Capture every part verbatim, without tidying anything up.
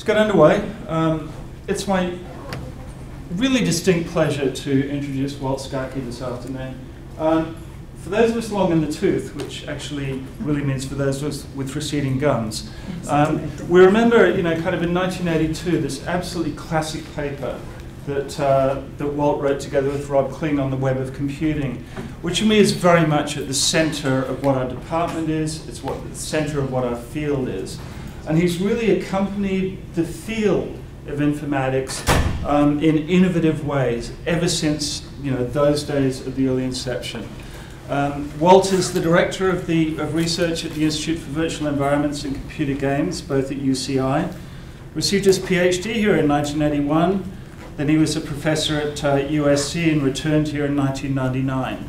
Let's get underway. Um, it's my really distinct pleasure to introduce Walt Scacchi this afternoon. Um, for those of us long in the tooth, which actually really means for those of us with receding gums, um, we remember, you know, kind of in nineteen eighty-two, this absolutely classic paper that, uh, that Walt wrote together with Rob Kling on the web of computing, which to me is very much at the center of what our department is. It's what the center of what our field is. And he's really accompanied the field of informatics um, in innovative ways ever since, you know, those days of the early inception. Um, Walt is the director of, the, of research at the Institute for Virtual Environments and Computer Games, both at U C I. Received his PhD here in nineteen eighty-one. Then he was a professor at uh, U S C and returned here in nineteen ninety-nine.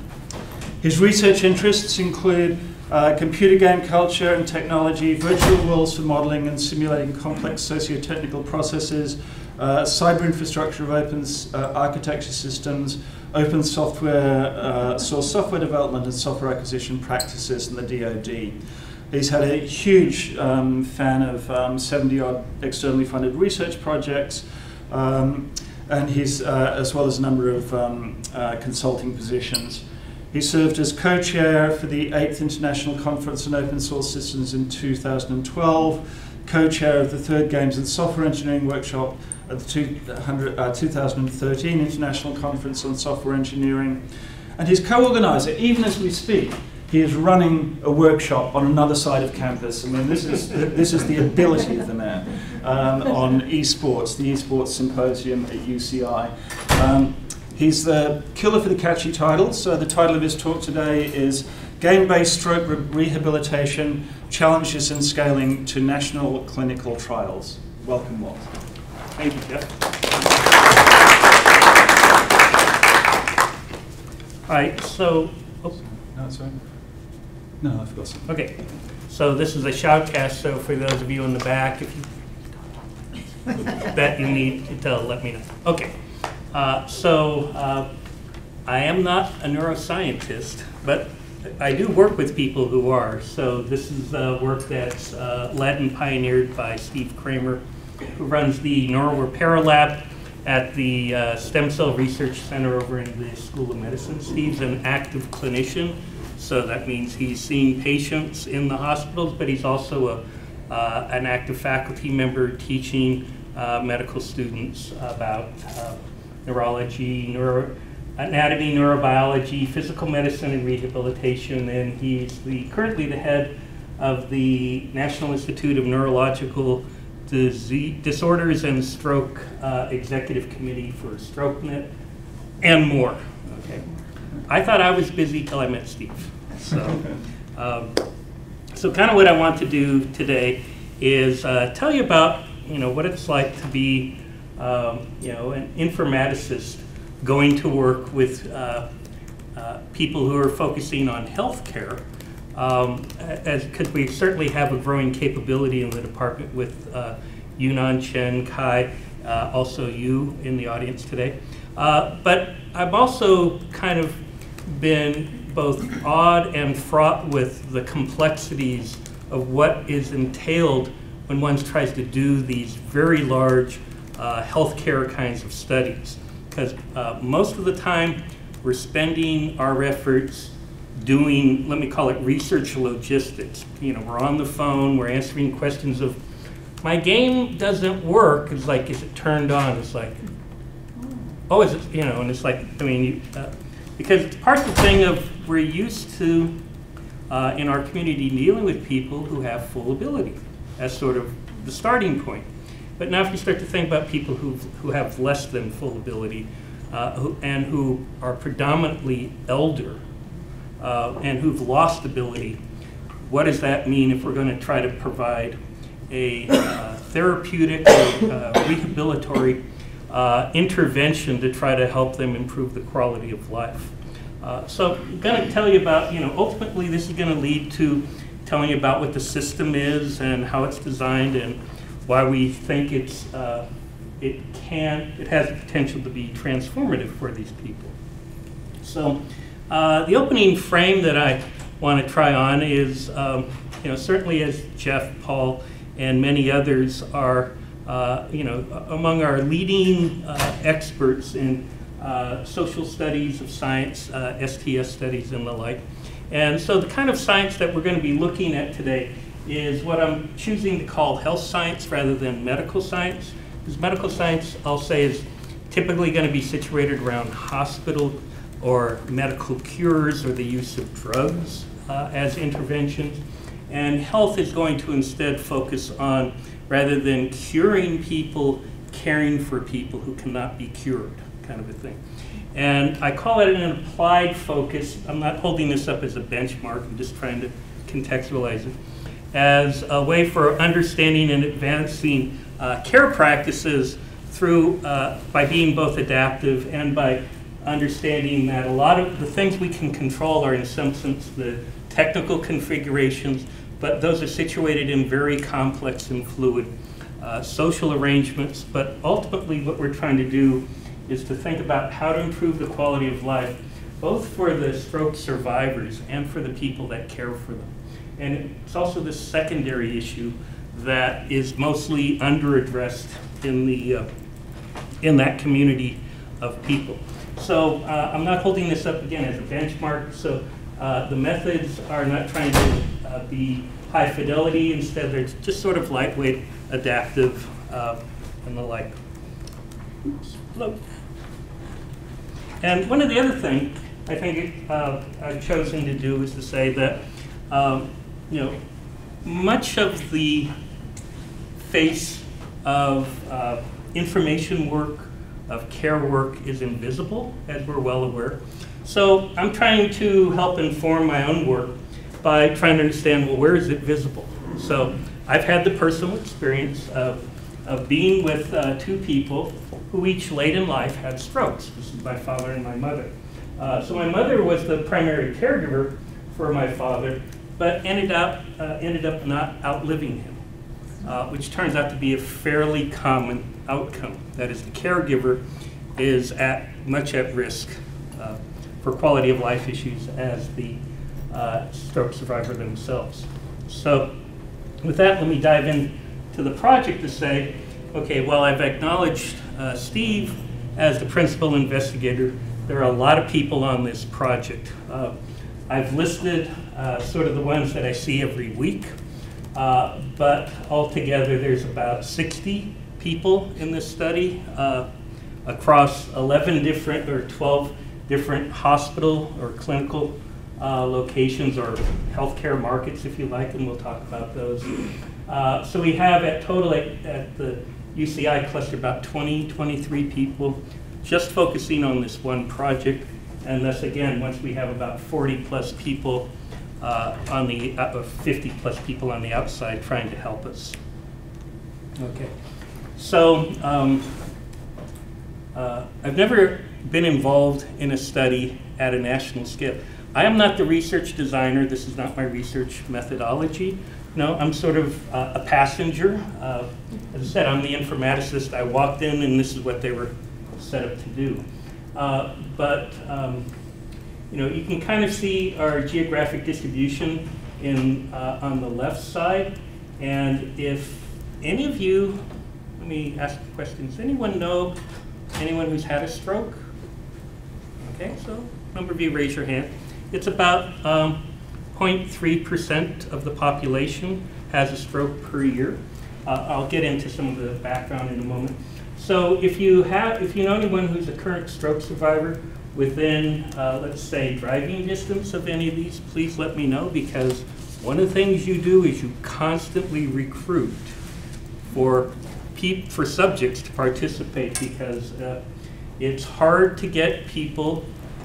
His research interests include uh, computer game culture and technology, virtual worlds for modeling and simulating complex socio-technical processes, uh, cyber infrastructure of open uh, architecture systems, open software, uh, source software development and software acquisition practices in the D O D. He's had a huge um, fan of seventy-odd um, externally funded research projects. Um, and he's, uh, as well as a number of um, uh, consulting positions. He served as co-chair for the eighth International Conference on Open Source Systems in two thousand twelve, co-chair of the third Games and Software Engineering Workshop at the two hundred, uh, twenty thirteen International Conference on Software Engineering, and he's co-organizer. Even as we speak, he is running a workshop on another side of campus. I mean, this is the, this is the ability of the man um, on esports, the esports symposium at U C I. Um, he's the killer for the catchy title. So the title of his talk today is Game-Based Stroke Re Rehabilitation, Challenges in Scaling to National Clinical Trials. Welcome, Walt. Thank you, Jeff. All right, so, oops. No, sorry. No, I forgot something. Okay, so this is a shoutcast, so for those of you in the back, if you that you need to let me know. Okay, uh, so uh, I am not a neuroscientist, but I do work with people who are. So this is uh, work that's uh, led and pioneered by Steve Cramer, who runs the Neural Repair Lab at the uh, Stem Cell Research Center over in the School of Medicine. Steve's an active clinician. So that means he's seeing patients in the hospitals, but he's also a, uh, an active faculty member teaching uh, medical students about uh, neurology, neuro anatomy, neurobiology, physical medicine, and rehabilitation. And he's the, currently the head of the National Institute of Neurological Dise Disorders and Stroke uh, Executive Committee for StrokeNet and more. Okay. I thought I was busy till I met Steve. So, um, so kind of what I want to do today is uh, tell you about, you know, what it's like to be, um, you know, an informaticist going to work with uh, uh, people who are focusing on healthcare, um, as because we certainly have a growing capability in the department with uh, Yunan Chen, Kai, uh, also you in the audience today. Uh, but I've also kind of been both awed and fraught with the complexities of what is entailed when one tries to do these very large uh, healthcare kinds of studies. Because uh, most of the time we're spending our efforts doing, let me call it research logistics. You know, we're on the phone, we're answering questions of, my game doesn't work. It's like, is it turned on? It's like, oh, is it, you know, and it's like, I mean, you, uh, because it's part of the thing of we're used to, uh, in our community, dealing with people who have full ability. That's sort of the starting point. But now if you start to think about people who who have less than full ability uh, who, and who are predominantly elder uh, and who've lost ability, what does that mean if we're going to try to provide a uh, therapeutic or uh, rehabilitatory Uh, intervention to try to help them improve the quality of life. Uh, so I'm going to tell you about, you know, ultimately this is going to lead to telling you about what the system is and how it's designed and why we think it's, uh, it can, it has the potential to be transformative for these people. So uh, the opening frame that I want to try on is, um, you know, certainly as Jeff, Paul, and many others are uh, you know, among our leading uh, experts in uh, social studies of science, uh, S T S studies and the like. And so the kind of science that we're going to be looking at today is what I'm choosing to call health science rather than medical science, because medical science, I'll say, is typically going to be situated around hospital or medical cures or the use of drugs uh, as interventions. And health is going to instead focus on, rather than curing people, caring for people who cannot be cured, kind of a thing. And I call it an applied focus. I'm not holding this up as a benchmark. I'm just trying to contextualize it as a way for understanding and advancing uh, care practices through uh, by being both adaptive and by understanding that a lot of the things we can control are in some sense the technical configurations, but those are situated in very complex and fluid uh, social arrangements. But ultimately what we're trying to do is to think about how to improve the quality of life, both for the stroke survivors and for the people that care for them. And it's also this secondary issue that is mostly underaddressed in the uh, in that community of people. So uh, I'm not holding this up again as a benchmark. So uh, the methods are not trying to uh, be high fidelity. Instead, they're just sort of lightweight, adaptive, uh, and the like. Oops. Hello. And one of the other things I think uh, I've chosen to do is to say that um, you know, much of the face of uh, information work, of care work, is invisible, as we're well aware. So I'm trying to help inform my own work by trying to understand, well, where is it visible? So I've had the personal experience of, of being with uh, two people who each late in life had strokes. This is my father and my mother. Uh, so my mother was the primary caregiver for my father, but ended up, uh, ended up not outliving him, uh, which turns out to be a fairly common outcome. That is, the caregiver is at much at risk uh, for quality of life issues as the uh, stroke survivor themselves. So with that, let me dive into the project to say, okay, well, I've acknowledged uh, Steve as the principal investigator. There are a lot of people on this project. Uh, I've listed uh, sort of the ones that I see every week, uh, but altogether there's about sixty people in this study uh, across eleven different or twelve different hospital or clinical uh, locations or healthcare markets, if you like, and we'll talk about those. Uh, so we have at total at, at the U C I cluster about twenty, twenty-three people just focusing on this one project. And thus, again, once we have about forty plus people uh, on the uh, fifty plus people on the outside trying to help us. Okay, so um, uh, I've never been involved in a study at a national scale. I am not the research designer. This is not my research methodology. No, I'm sort of uh, a passenger. Uh, as I said, I'm the informaticist. I walked in, and this is what they were set up to do. Uh, but um, you know, you can kind of see our geographic distribution in uh, on the left side. And if any of you, let me ask questions. Anyone know anyone who's had a stroke? Okay, so a number of you raise your hand. It's about um, zero point three percent of the population has a stroke per year. Uh, I'll get into some of the background in a moment. So if you have, if you know anyone who's a current stroke survivor within, uh, let's say, driving distance of any of these, please let me know, because one of the things you do is you constantly recruit for pe for subjects to participate, because uh, it's hard to get people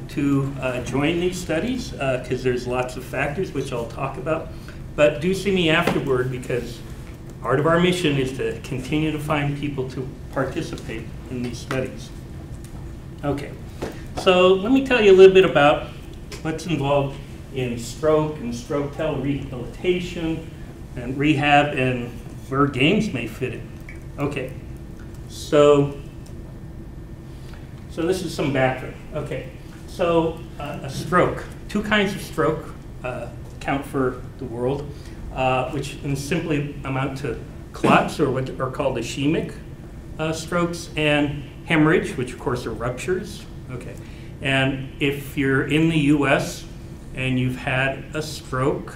to uh, join these studies because uh, there's lots of factors which I'll talk about. But do see me afterward, because part of our mission is to continue to find people to participate in these studies. Okay, so let me tell you a little bit about what's involved in stroke and stroke telerehabilitation and rehab and where games may fit in. Okay, so, so this is some background. Okay, so uh, a stroke, two kinds of stroke uh, count for the world, uh, which simply amount to clots, or what are called ischemic uh, strokes, and hemorrhage, which of course are ruptures. Okay. And if you're in the U S and you've had a stroke,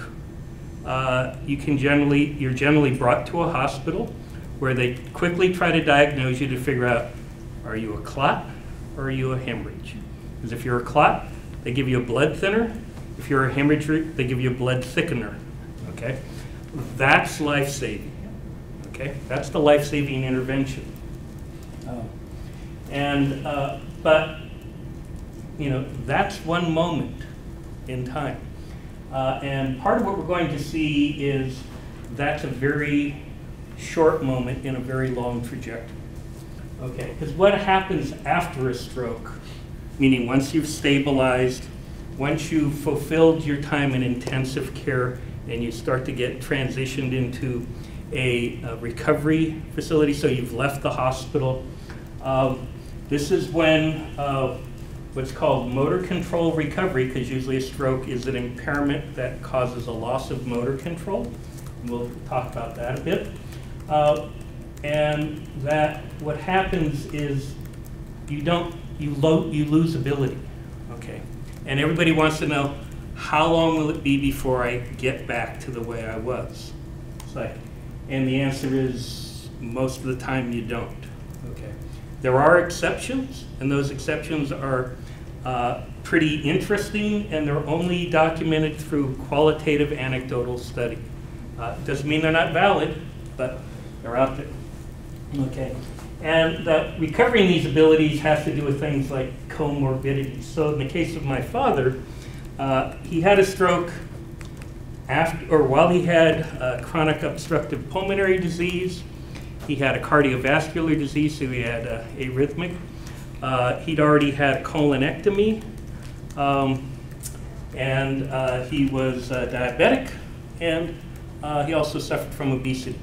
uh, you can generally, you're generally brought to a hospital where they quickly try to diagnose you to figure out, are you a clot or are you a hemorrhage? Because if you're a clot, they give you a blood thinner. If you're a hemorrhage, they give you a blood thickener, okay? That's life-saving, okay? That's the life-saving intervention. Oh. And, uh, but, you know, that's one moment in time. Uh, and part of what we're going to see is that's a very short moment in a very long trajectory, okay? Because what happens after a stroke, meaning once you've stabilized, once you've fulfilled your time in intensive care and you start to get transitioned into a, a recovery facility, so you've left the hospital, um, this is when uh, what's called motor control recovery, because usually a stroke is an impairment that causes a loss of motor control. We'll talk about that a bit. Uh, and that what happens is you don't, you, lo you lose ability, okay? And everybody wants to know, how long will it be before I get back to the way I was? It's like, and the answer is most of the time you don't. Okay. There are exceptions, and those exceptions are uh, pretty interesting, and they're only documented through qualitative anecdotal study. Uh, doesn't mean they're not valid, but they're out there. Okay. And that recovering these abilities has to do with things like comorbidity. So in the case of my father, uh, he had a stroke after, or while he had uh, chronic obstructive pulmonary disease. He had a cardiovascular disease, so he had uh, arrhythmic. Uh, he'd already had a colonectomy, um, and uh, he was uh, diabetic, and uh, he also suffered from obesity.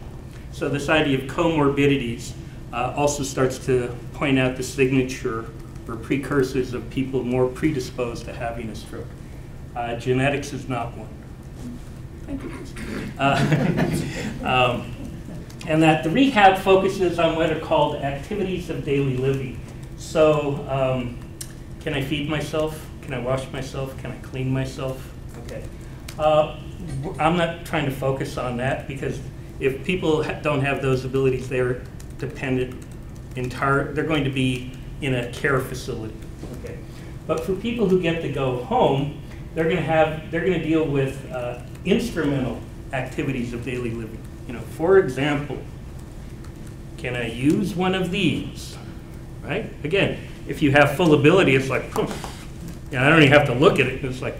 So this idea of comorbidities Uh, also starts to point out the signature or precursors of people more predisposed to having a stroke. Uh, genetics is not one. Thank you. Uh, um, and that the rehab focuses on what are called activities of daily living. So um, can I feed myself? Can I wash myself? Can I clean myself? Okay. Uh, I'm not trying to focus on that, because if people ha don't have those abilities, they're dependent entire, they're going to be in a care facility. Okay, but for people who get to go home, they're going to have, they're going to deal with uh, instrumental activities of daily living. You know, for example, can I use one of these? Right. Again, if you have full ability, it's like, and I don't even have to look at it. It's like,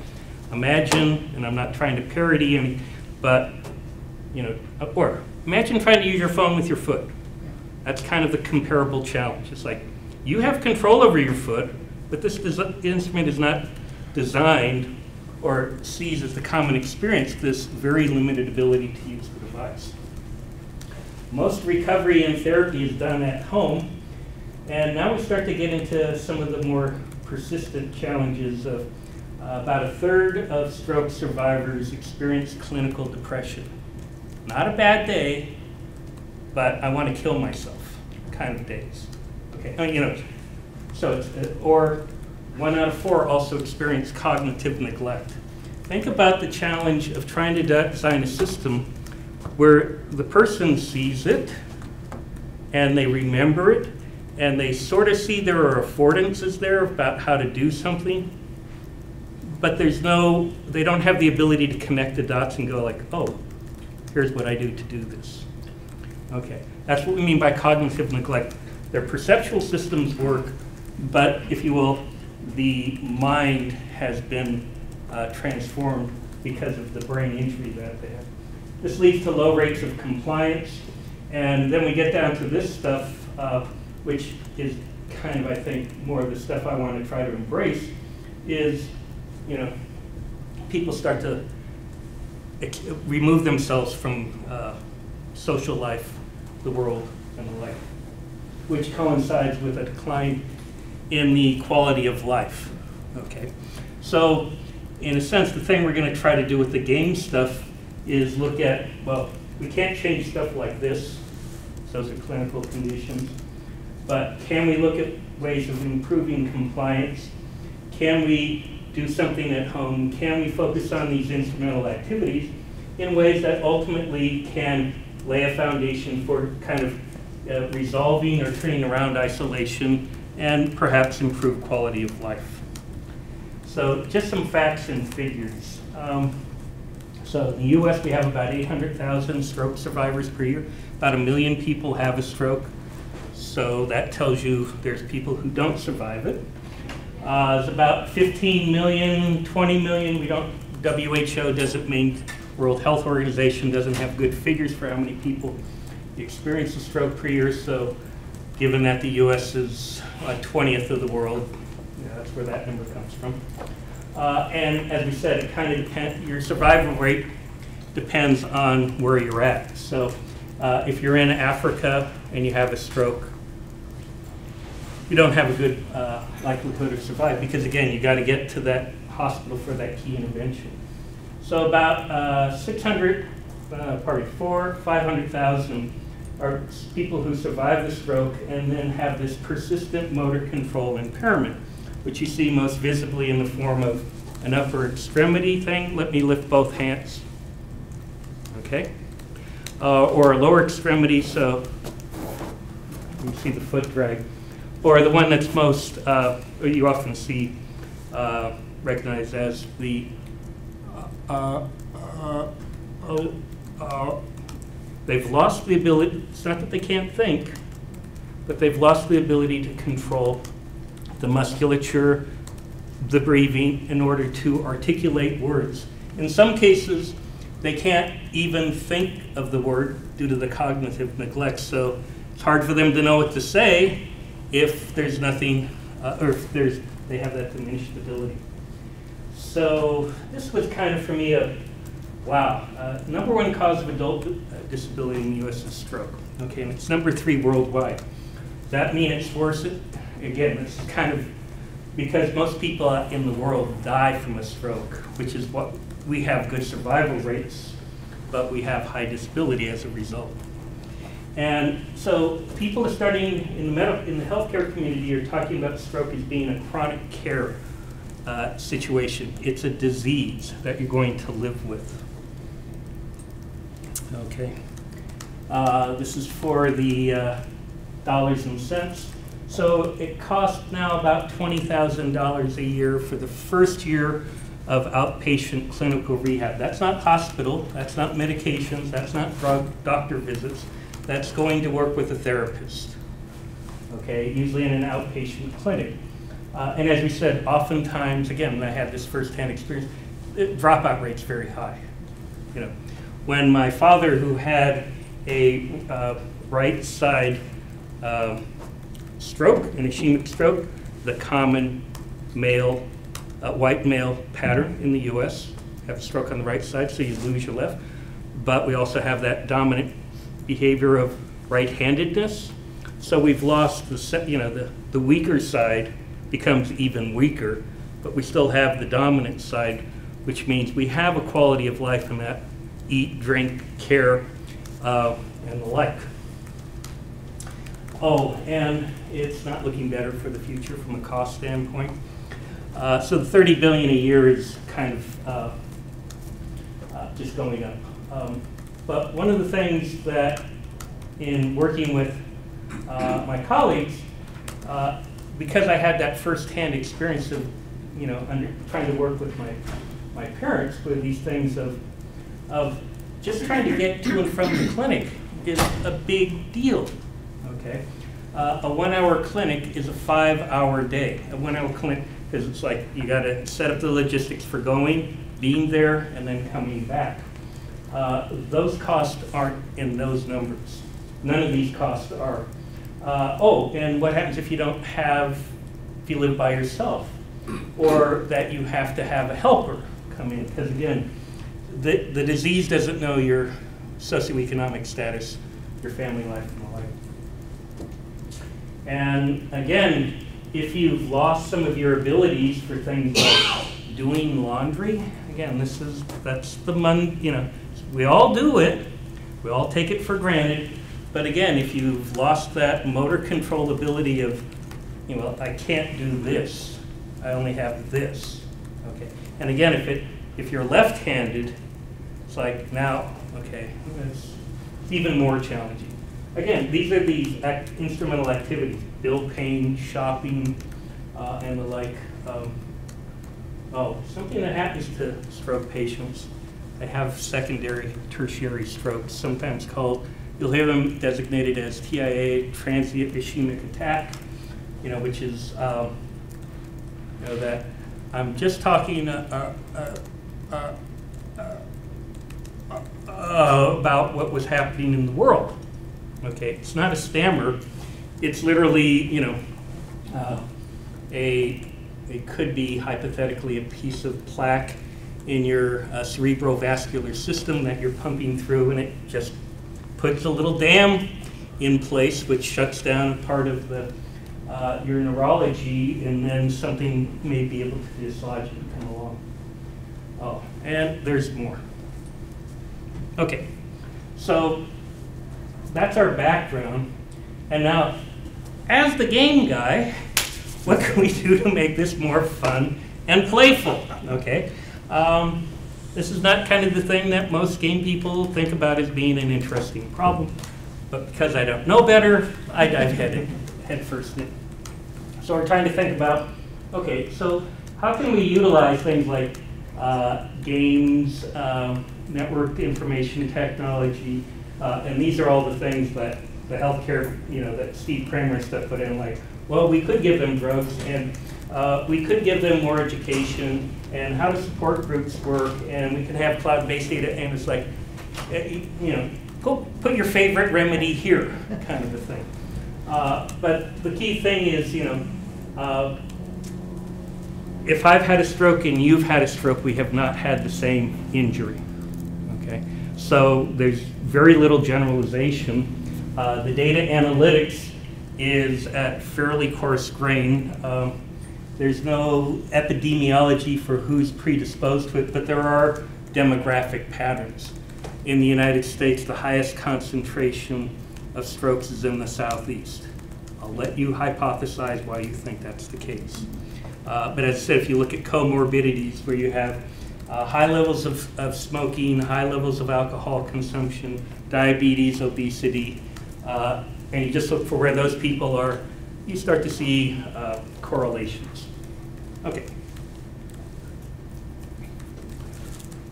imagine, and I'm not trying to parody, and but you know, or imagine trying to use your phone with your foot. That's kind of the comparable challenge. It's like, you have control over your foot, but this instrument is not designed or sees as the common experience this very limited ability to use the device. Most recovery and therapy is done at home, and now we start to get into some of the more persistent challenges of uh, about a third of stroke survivors experience clinical depression. Not a bad day, but I want to kill myself kind of days. Okay, oh, you know, so it's, uh, or one out of four also experience cognitive neglect. Think about the challenge of trying to design a system where the person sees it and they remember it and they sort of see there are affordances there about how to do something, but there's no, they don't have the ability to connect the dots and go like, oh, here's what I do to do this. Okay, that's what we mean by cognitive neglect. Their perceptual systems work, but if you will, the mind has been uh, transformed because of the brain injury that they have. This leads to low rates of compliance, and then we get down to this stuff, uh, which is kind of, I think, more of the stuff I want to try to embrace, is, you know, people start to remove themselves from uh, social life, the world, and the like, which coincides with a decline in the quality of life. Okay, so in a sense, the thing we're going to try to do with the game stuff is look at, well, we can't change stuff like this, Those are clinical conditions. But can we look at ways of improving compliance? Can we do something at home? Can we focus on these instrumental activities in ways that ultimately can lay a foundation for kind of uh, resolving or turning around isolation and perhaps improve quality of life? So just some facts and figures. Um, so in the U S we have about eight hundred thousand stroke survivors per year. About a million people have a stroke. So that tells you there's people who don't survive it. Uh, it's about fifteen million, twenty million. We don't, W H O doesn't mean, World Health Organization doesn't have good figures for how many people experience a stroke per year. So given that the U S is a twentieth of the world, yeah, that's where that number comes from. Uh, and as we said, it kind of depends, your survival rate depends on where you're at. So uh, if you're in Africa and you have a stroke, you don't have a good uh, likelihood of survival because, again, you got to get to that hospital for that key intervention. So about uh, six hundred, uh, pardon, four, five hundred thousand are people who survive the stroke and then have this persistent motor control impairment, which you see most visibly in the form of an upper extremity thing. Let me lift both hands, okay? Uh, or a lower extremity, so you see the foot drag. Or the one that's most, uh, you often see uh, recognized as the Uh, uh, oh, uh, they've lost the ability, it's not that they can't think, but they've lost the ability to control the musculature, the breathing, in order to articulate words. In some cases, they can't even think of the word due to the cognitive neglect, so it's hard for them to know what to say if there's nothing, uh, or if there's, they have that diminished ability. So this was kind of, for me, a, wow, uh, number one cause of adult disability in the U S is stroke. Okay, and it's number three worldwide. Does that mean it's worse? Again, it's kind of, because most people in the world die from a stroke, which is what, we have good survival rates, but we have high disability as a result. And so people are starting, in the, medical, in the healthcare community, are talking about stroke as being a chronic care Uh, situation. It's a disease that you're going to live with. Okay. Uh, this is for the uh, dollars and cents. So it costs now about twenty thousand dollars a year for the first year of outpatient clinical rehab. That's not hospital, that's not medications, that's not drug doctor visits. That's going to work with a therapist. Okay, usually in an outpatient clinic. Uh, and as we said, oftentimes, again, I had this firsthand experience, it, dropout rate's very high. You know, when my father, who had a uh, right side uh, stroke, an ischemic stroke, the common male, uh, white male pattern in the U S, have a stroke on the right side, so you lose your left. But we also have that dominant behavior of right-handedness. So we've lost the, you know, the, the weaker side becomes even weaker, but we still have the dominant side, which means we have a quality of life in that eat, drink, care, uh, and the like. Oh, and it's not looking better for the future from a cost standpoint. Uh, so the thirty billion dollars a year is kind of uh, uh, just going up. Um, but one of the things that in working with uh, my colleagues, uh, because I had that firsthand experience of, you know, under, trying to work with my, my parents with these things of, of just trying to get to and from the clinic is a big deal, okay? Uh, a one-hour clinic is a five-hour day. A one-hour clinic, because it's like you gotta set up the logistics for going, being there, and then coming back. Uh, those costs aren't in those numbers. None of these costs are. Uh, oh, and what happens if you don't have, if you live by yourself, or that you have to have a helper come in? Because again, the, the disease doesn't know your socioeconomic status, your family life, and the like. And again, if you've lost some of your abilities for things like doing laundry, again, this is, that's the, mon you know, we all do it, we all take it for granted, But again, if you've lost that motor controllability of, you know, I can't do this, I only have this, okay. And again, if it if you're left-handed, it's like now, okay, it's even more challenging. Again, these are the act instrumental activities: bill paying, shopping, uh, and the like. Um, oh, something that happens to stroke patients. They have secondary, tertiary strokes, sometimes called. You'll hear them designated as T I A, transient ischemic attack, you know, which is, um, you know, that I'm just talking uh, uh, uh, uh, uh, uh, about what was happening in the world. Okay, it's not a stammer. It's literally, you know, uh, a, it could be hypothetically a piece of plaque in your uh, cerebrovascular system that you're pumping through, and it just puts a little dam in place, which shuts down part of the, uh, your neurology, and then something may be able to dislodge and come along. Oh, and there's more. Okay, so that's our background. And now, as the game guy, what can we do to make this more fun and playful? Okay. Um, This is not kind of the thing that most game people think about as being an interesting problem, but because I don't know better, I dive head, head first in. So we're trying to think about, okay, so how can we utilize things like uh, games, uh, network information technology, uh, and these are all the things that the healthcare, you know, that Steve Cramer and stuff put in, like, well, we could give them drugs, and uh, we could give them more education, and how do support groups work, and we can have cloud-based data, and it's like, you know, go put your favorite remedy here, kind of a thing. Uh, but the key thing is, you know, uh, if I've had a stroke and you've had a stroke, we have not had the same injury, okay? So there's very little generalization. Uh, the data analytics is at fairly coarse grain. Um, There's no epidemiology for who's predisposed to it, but there are demographic patterns. In the United States, the highest concentration of strokes is in the Southeast. I'll let you hypothesize why you think that's the case. Uh, but as I said, if you look at comorbidities, where you have uh, high levels of, of smoking, high levels of alcohol consumption, diabetes, obesity, uh, and you just look for where those people are, you start to see uh, correlations. Okay.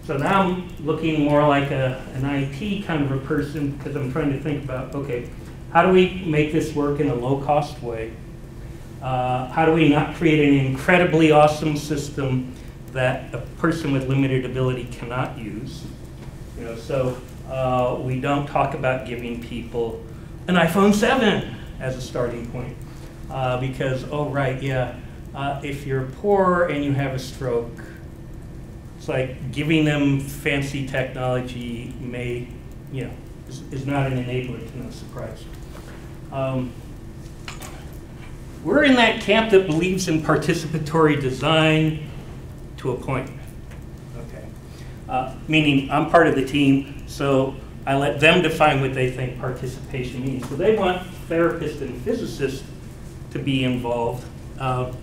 So now I'm looking more like a, an I T kind of a person, because I'm trying to think about, okay, how do we make this work in a low-cost way? Uh, how do we not create an incredibly awesome system that a person with limited ability cannot use? You know, so uh, we don't talk about giving people an iPhone seven as a starting point. Uh, because, oh, right, yeah, uh, if you're poor and you have a stroke, it's like giving them fancy technology may, you know, is, is not an enabler to no surprise. Um, we're in that camp that believes in participatory design to a point, okay? Uh, meaning I'm part of the team, so I let them define what they think participation means. So they want therapists and physicists to be involved, uh,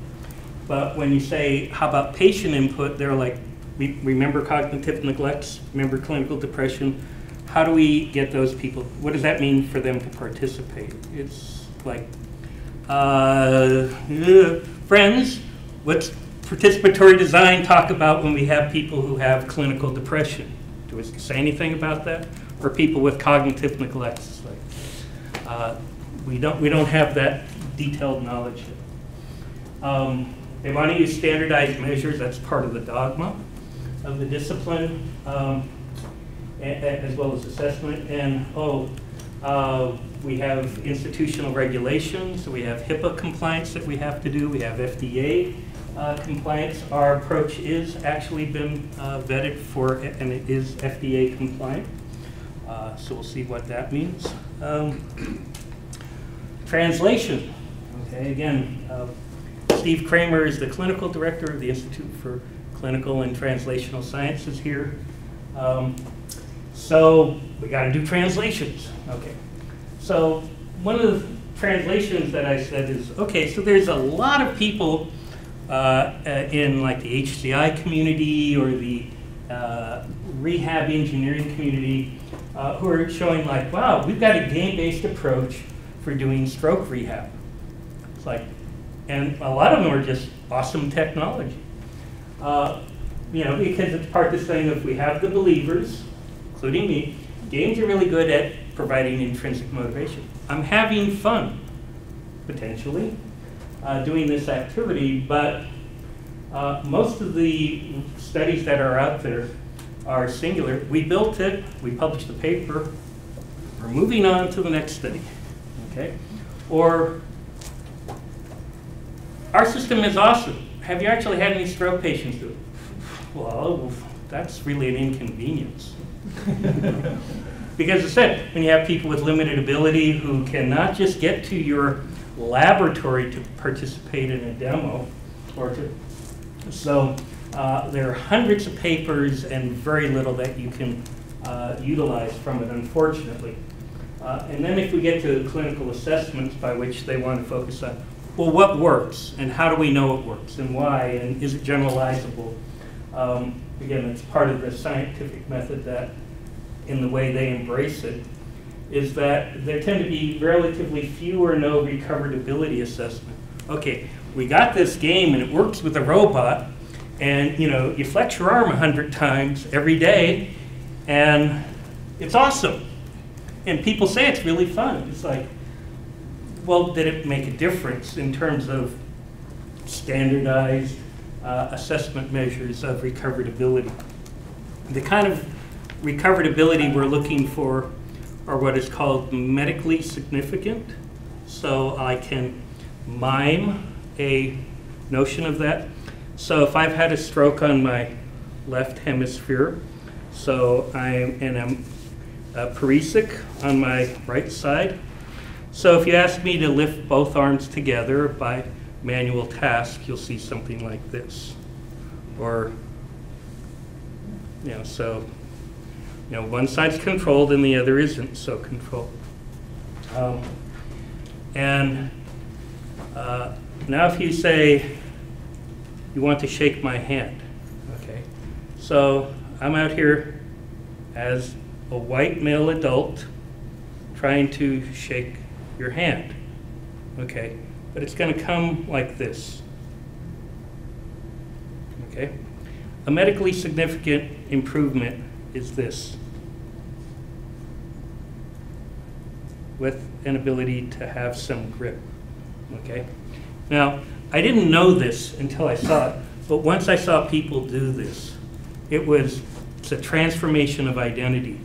but when you say, how about patient input, they're like, we remember cognitive neglects, remember clinical depression, how do we get those people, what does that mean for them to participate? It's like, uh, friends, what's participatory design talk about when we have people who have clinical depression? Do we say anything about that? Or people with cognitive neglects? Like, uh, we don't, we don't have that detailed knowledge. Um, they want to use standardized measures. That's part of the dogma of the discipline, um, as well as assessment. And oh, uh, we have institutional regulations. So we have HIPAA compliance that we have to do. We have F D A uh, compliance. Our approach is actually been uh, vetted for, and it is F D A compliant. Uh, so we'll see what that means. Um, translation. Okay, again, uh, Steve Cramer is the clinical director of the Institute for Clinical and Translational Sciences here. Um, so we got to do translations. Okay, So one of the translations that I said is, okay, so there's a lot of people uh, in like the H C I community or the uh, rehab engineering community uh, who are showing like, wow, we've got a game-based approach for doing stroke rehab. It's like, and a lot of them are just awesome technology. Uh, you know, because it's part of this thing of we have the believers, including me, games are really good at providing intrinsic motivation. I'm having fun, potentially, uh, doing this activity, but uh, most of the studies that are out there are singular. We built it, we published the paper, we're moving on to the next study, okay? Or, our system is awesome. Have you actually had any stroke patients do it? Well, that's really an inconvenience. Because as I said, when you have people with limited ability who cannot just get to your laboratory to participate in a demo, or to, so uh, there are hundreds of papers and very little that you can uh, utilize from it, unfortunately. Uh, and then if we get to clinical assessments by which they want to focus on, well, what works, and how do we know it works, and why, and is it generalizable? Um, again, it's part of the scientific method that, in the way they embrace it, is that there tend to be relatively few or no recoverability assessment. Okay, we got this game and it works with a robot, and you know, you flex your arm a hundred times every day, and it's awesome. And people say it's really fun. It's like, well, did it make a difference in terms of standardized uh, assessment measures of recoverability? The kind of recoverability we're looking for are what is called medically significant. So I can mime a notion of that. So if I've had a stroke on my left hemisphere, so I'm, and I'm uh, paresic on my right side. So if you ask me to lift both arms together by manual task, you'll see something like this. Or, you know, so, you know, one side's controlled and the other isn't so controlled. Um, and uh, now if you say, you want to shake my hand, okay? So I'm out here as a white male adult trying to shake your hand, okay? But it's gonna come like this, okay? A medically significant improvement is this, with an ability to have some grip, okay? Now, I didn't know this until I saw it, but once I saw people do this, it was, it's a transformation of identity.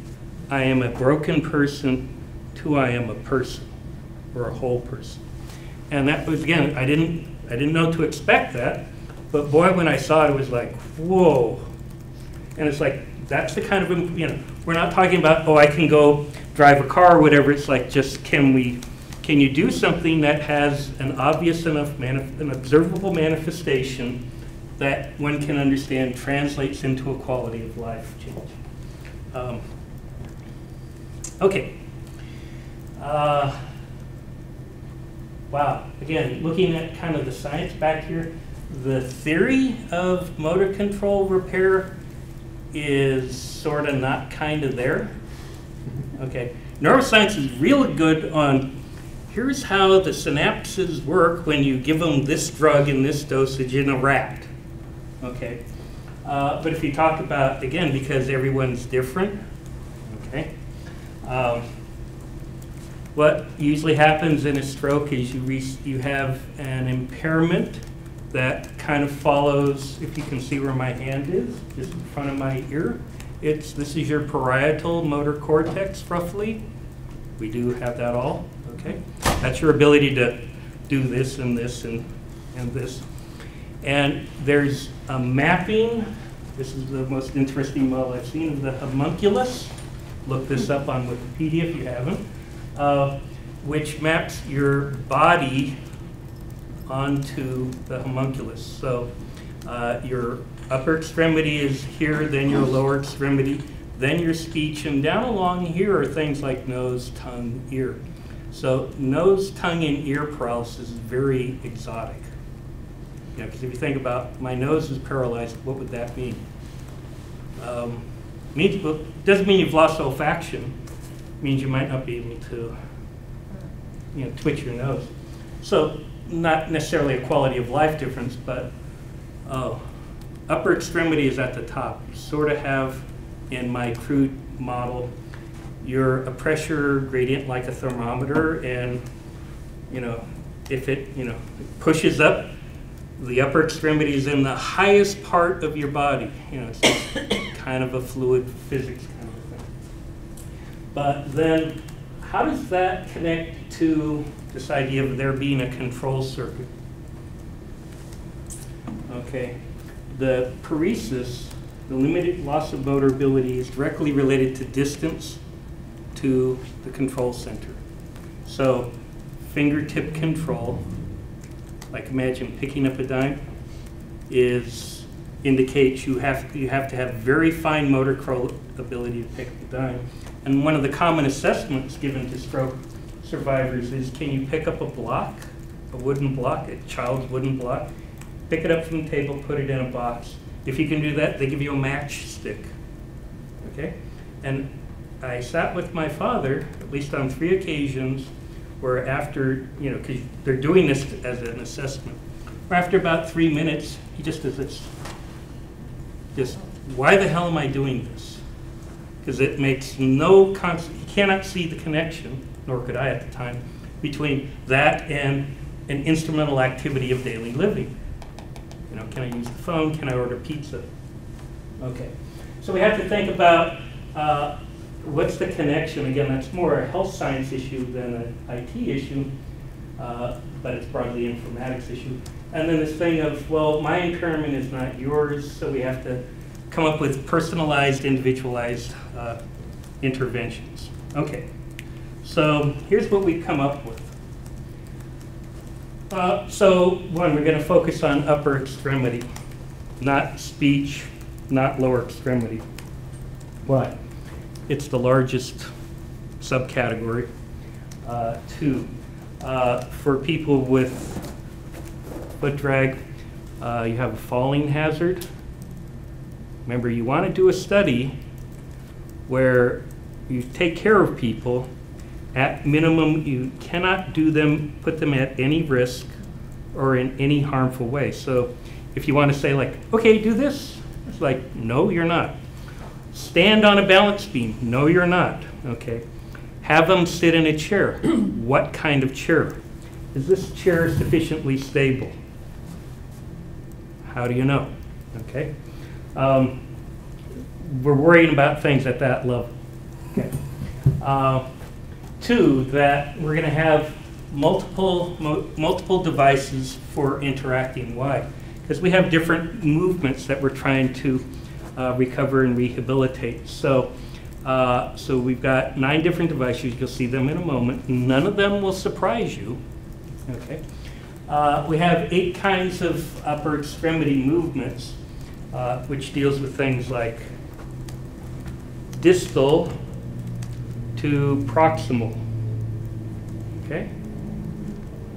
I am a broken person to I am a person, or a whole person. And that was, again, I didn't, I didn't know to expect that, but boy, when I saw it, it was like, whoa. And it's like, that's the kind of, you know, we're not talking about, oh, I can go drive a car or whatever. It's like, just can we, can you do something that has an obvious enough, manif an observable manifestation that one can understand translates into a quality of life change. Um, okay. Uh, Wow, again, looking at kind of the science back here, the theory of motor control repair is sort of not kind of there. Okay, neuroscience is really good on, here's how the synapses work when you give them this drug in this dosage in a rat, okay? Uh, but if you talk about, again, because everyone's different, okay? Um, What usually happens in a stroke is you, re you have an impairment that kind of follows, if you can see where my hand is, just in front of my ear. It's, this is your parietal motor cortex, roughly. We do have that all, okay? That's your ability to do this and this and, and this. And there's a mapping. This is the most interesting model I've seen of the homunculus. Look this up on Wikipedia if you haven't. Uh, which maps your body onto the homunculus. So uh, your upper extremity is here, then your lower extremity, then your speech, and down along here are things like nose, tongue, ear. So nose, tongue, and ear paralysis is very exotic. You know, because if you think about, my nose is paralyzed, what would that mean? Um, means, well, doesn't mean you've lost olfaction. It means you might not be able to, you know, twitch your nose. So not necessarily a quality of life difference, but uh, upper extremity is at the top. You sort of have, in my crude model, you're a pressure gradient like a thermometer, and you know, if it you know pushes up, the upper extremity is in the highest part of your body. You know, it's kind of a fluid physics kind of thing. But then, how does that connect to this idea of there being a control circuit? Okay, the paresis, the limited loss of motorability, is directly related to distance to the control center. So fingertip control, like imagine picking up a dime, is indicates you have you have to have very fine motor control ability to pick up the dime. And one of the common assessments given to stroke survivors is, can you pick up a block, a wooden block, a child's wooden block, pick it up from the table, put it in a box. If you can do that, they give you a matchstick. Okay? And I sat with my father, at least on three occasions, where after, you know, because they're doing this as an assessment, where after about three minutes, he just does this. Just, why the hell am I doing this? Because it makes no, he cannot see the connection, nor could I at the time, between that and an instrumental activity of daily living. You know, can I use the phone? Can I order pizza? Okay, so we have to think about, uh, what's the connection? Again, that's more a health science issue than an I T issue, uh, but it's broadly an informatics issue. And then this thing of, well, my impairment is not yours, so we have to come up with personalized, individualized uh, interventions. Okay, so here's what we come up with. Uh, so one, we're going to focus on upper extremity, not speech, not lower extremity. Why? It's the largest subcategory. Uh, two, uh, for people with foot drag, uh, you have a falling hazard. Remember, you want to do a study where you take care of people. At minimum, you cannot do them, put them at any risk or in any harmful way. So if you want to say, like, okay, do this, it's like, no, you're not. Stand on a balance beam. No, you're not. Okay. Have them sit in a chair. What kind of chair? Is this chair sufficiently stable? How do you know? Okay. Um, we're worrying about things at that level. Okay. Uh, two, that we're going to have multiple mo multiple devices for interacting. Why? Because we have different movements that we're trying to Uh, recover and rehabilitate. So, uh, so we've got nine different devices. You'll see them in a moment. None of them will surprise you. Okay. Uh, we have eight kinds of upper extremity movements, uh, which deals with things like distal to proximal. Okay.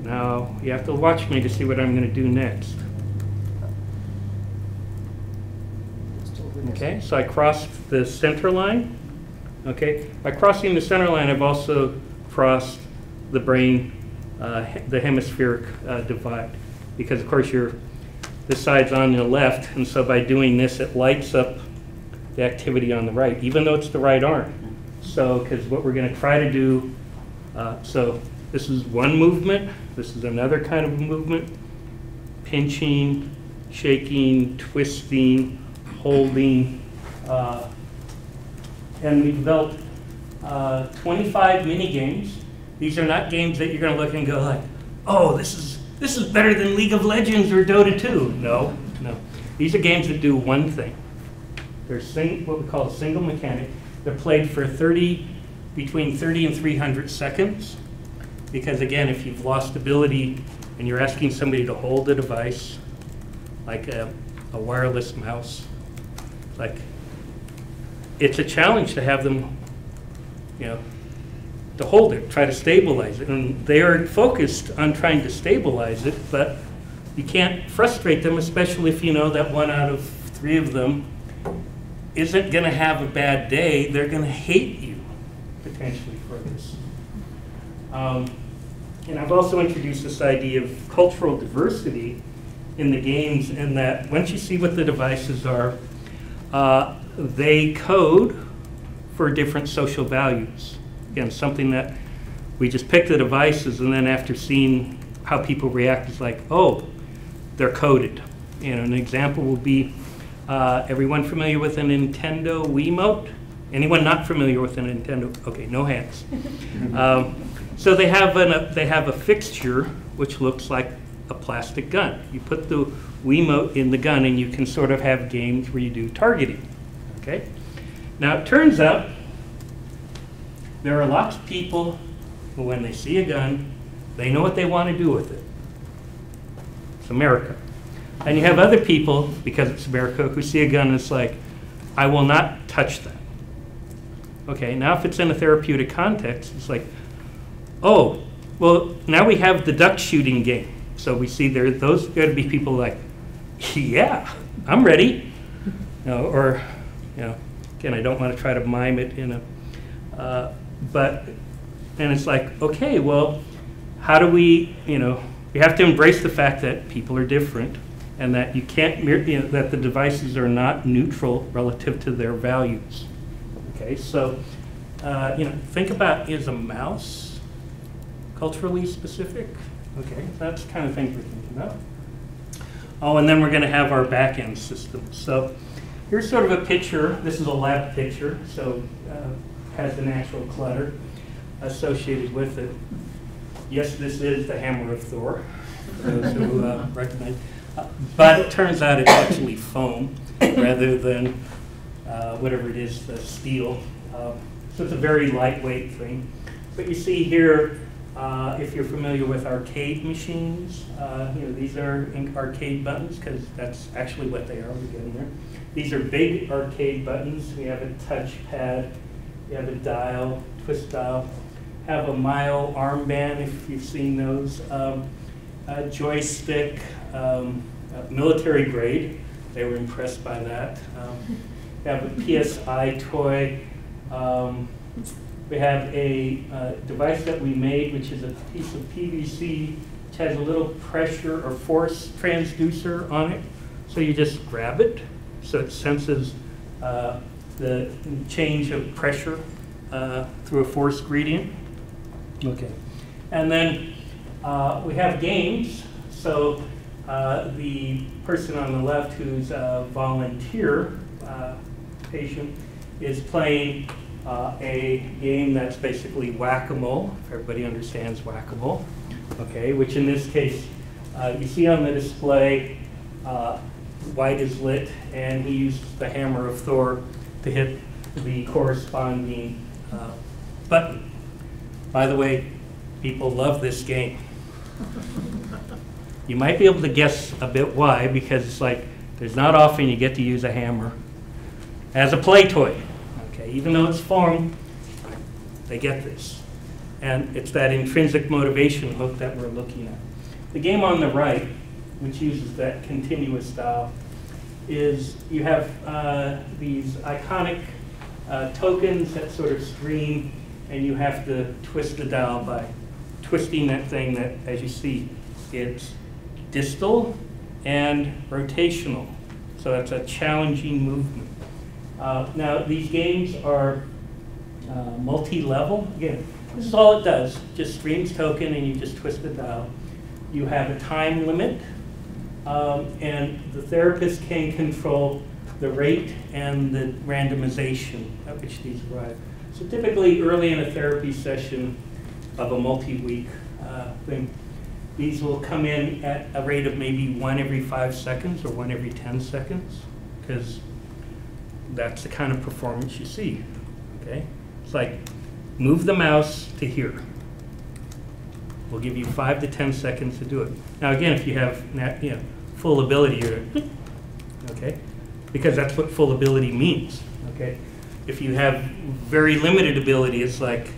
Now you have to watch me to see what I'm going to do next. Okay, so I crossed the center line. Okay, by crossing the center line, I've also crossed the brain, uh, the hemispheric uh, divide, because of course you're, this side's on the left, and so by doing this, it lights up the activity on the right, even though it's the right arm. So, because what we're going to try to do, uh, so this is one movement, this is another kind of movement, pinching, shaking, twisting, holding, uh, and we developed uh, twenty-five mini games. These are not games that you're going to look and go like, oh, this is this is better than League of Legends or Dota two. No, no. These are games that do one thing. They're sing what we call a single mechanic. They're played for thirty, between thirty and three hundred seconds, because again, if you've lost ability and you're asking somebody to hold a device, like a, a wireless mouse. Like, it's a challenge to have them, you know, to hold it, try to stabilize it. And they are focused on trying to stabilize it, but you can't frustrate them, especially if you know that one out of three of them isn't going to have a bad day. They're going to hate you, potentially, for this. Um, and I've also introduced this idea of cultural diversity in the games, in that once you see what the devices are, uh, they code for different social values. Again, something that we just pick the devices, and then after seeing how people react, it's like, oh, they're coded. You know, an example will be uh, everyone familiar with a Nintendo Wiimote? Anyone not familiar with a Nintendo? Okay, no hands. um, so they have an, a, they have a fixture which looks like a plastic gun. You put the Wiimote in the gun, and you can sort of have games where you do targeting. Okay. Now it turns out there are lots of people who, when they see a gun, they know what they want to do with it. It's America. And you have other people, because it's America, who see a gun and it's like, I will not touch that. Okay, now if it's in a therapeutic context, it's like, oh, well, now we have the duck shooting game. So we see there, those are going to be people like, yeah, I'm ready. You know, or, you know, again, I don't want to try to mime it in a, Uh, but, and it's like, okay, well, how do we, you know, we have to embrace the fact that people are different, and that you can't, you know, that the devices are not neutral relative to their values. Okay, so, uh, you know, think about, is a mouse culturally specific? Okay, that's the kind of thing we're thinking about. Oh, and then we're going to have our back-end system. So here's sort of a picture. This is a lab picture, so uh, has the natural clutter associated with it. Yes, this is the hammer of Thor, for those who uh, recognize. Uh, but it turns out it's actually foam rather than uh, whatever it is, the steel. Uh, so it's a very lightweight thing. But you see here, uh, if you're familiar with arcade machines, uh, you know, these are arcade buttons, because that's actually what they are. We're getting there. These are big arcade buttons. We have a touchpad. You have a dial, twist dial, have a mile armband, if you've seen those, um, a joystick, um, uh, military grade. They were impressed by that. Um, we have a P S I toy. Um, we have a uh, device that we made, which is a piece of P V C, which has a little pressure or force transducer on it. So you just grab it, so it senses uh, the change of pressure uh, through a force gradient. Okay. And then uh, we have games. So uh, the person on the left, who's a volunteer uh, patient, is playing uh, a game that's basically whack-a-mole, if everybody understands whack-a-mole, okay, which in this case, uh, you see on the display, uh, white is lit, and he uses the hammer of Thor to hit the corresponding uh, button. By the way, people love this game. You might be able to guess a bit why, because it's like, there's not often you get to use a hammer as a play toy. Okay, even though it's foam, they get this. And it's that intrinsic motivation hook that we're looking at. The game on the right, which uses that continuous style, is you have uh, these iconic uh, tokens that sort of stream, and you have to twist the dial by twisting that thing that, as you see, it's distal and rotational. So that's a challenging movement. Uh, now, these games are uh, multi-level. Again, this is all it does. Just streams token, and you just twist the dial. You have a time limit. Um, and the therapist can control the rate and the randomization at which these arrive. So typically early in a therapy session of a multi-week uh, thing, these will come in at a rate of maybe one every five seconds or one every ten seconds, because that's the kind of performance you see. Okay? It's like, move the mouse to here. We'll give you five to ten seconds to do it. Now again, if you have, you know, full ability, you're, okay, because that's what full ability means. Okay, if you have very limited ability, it's like,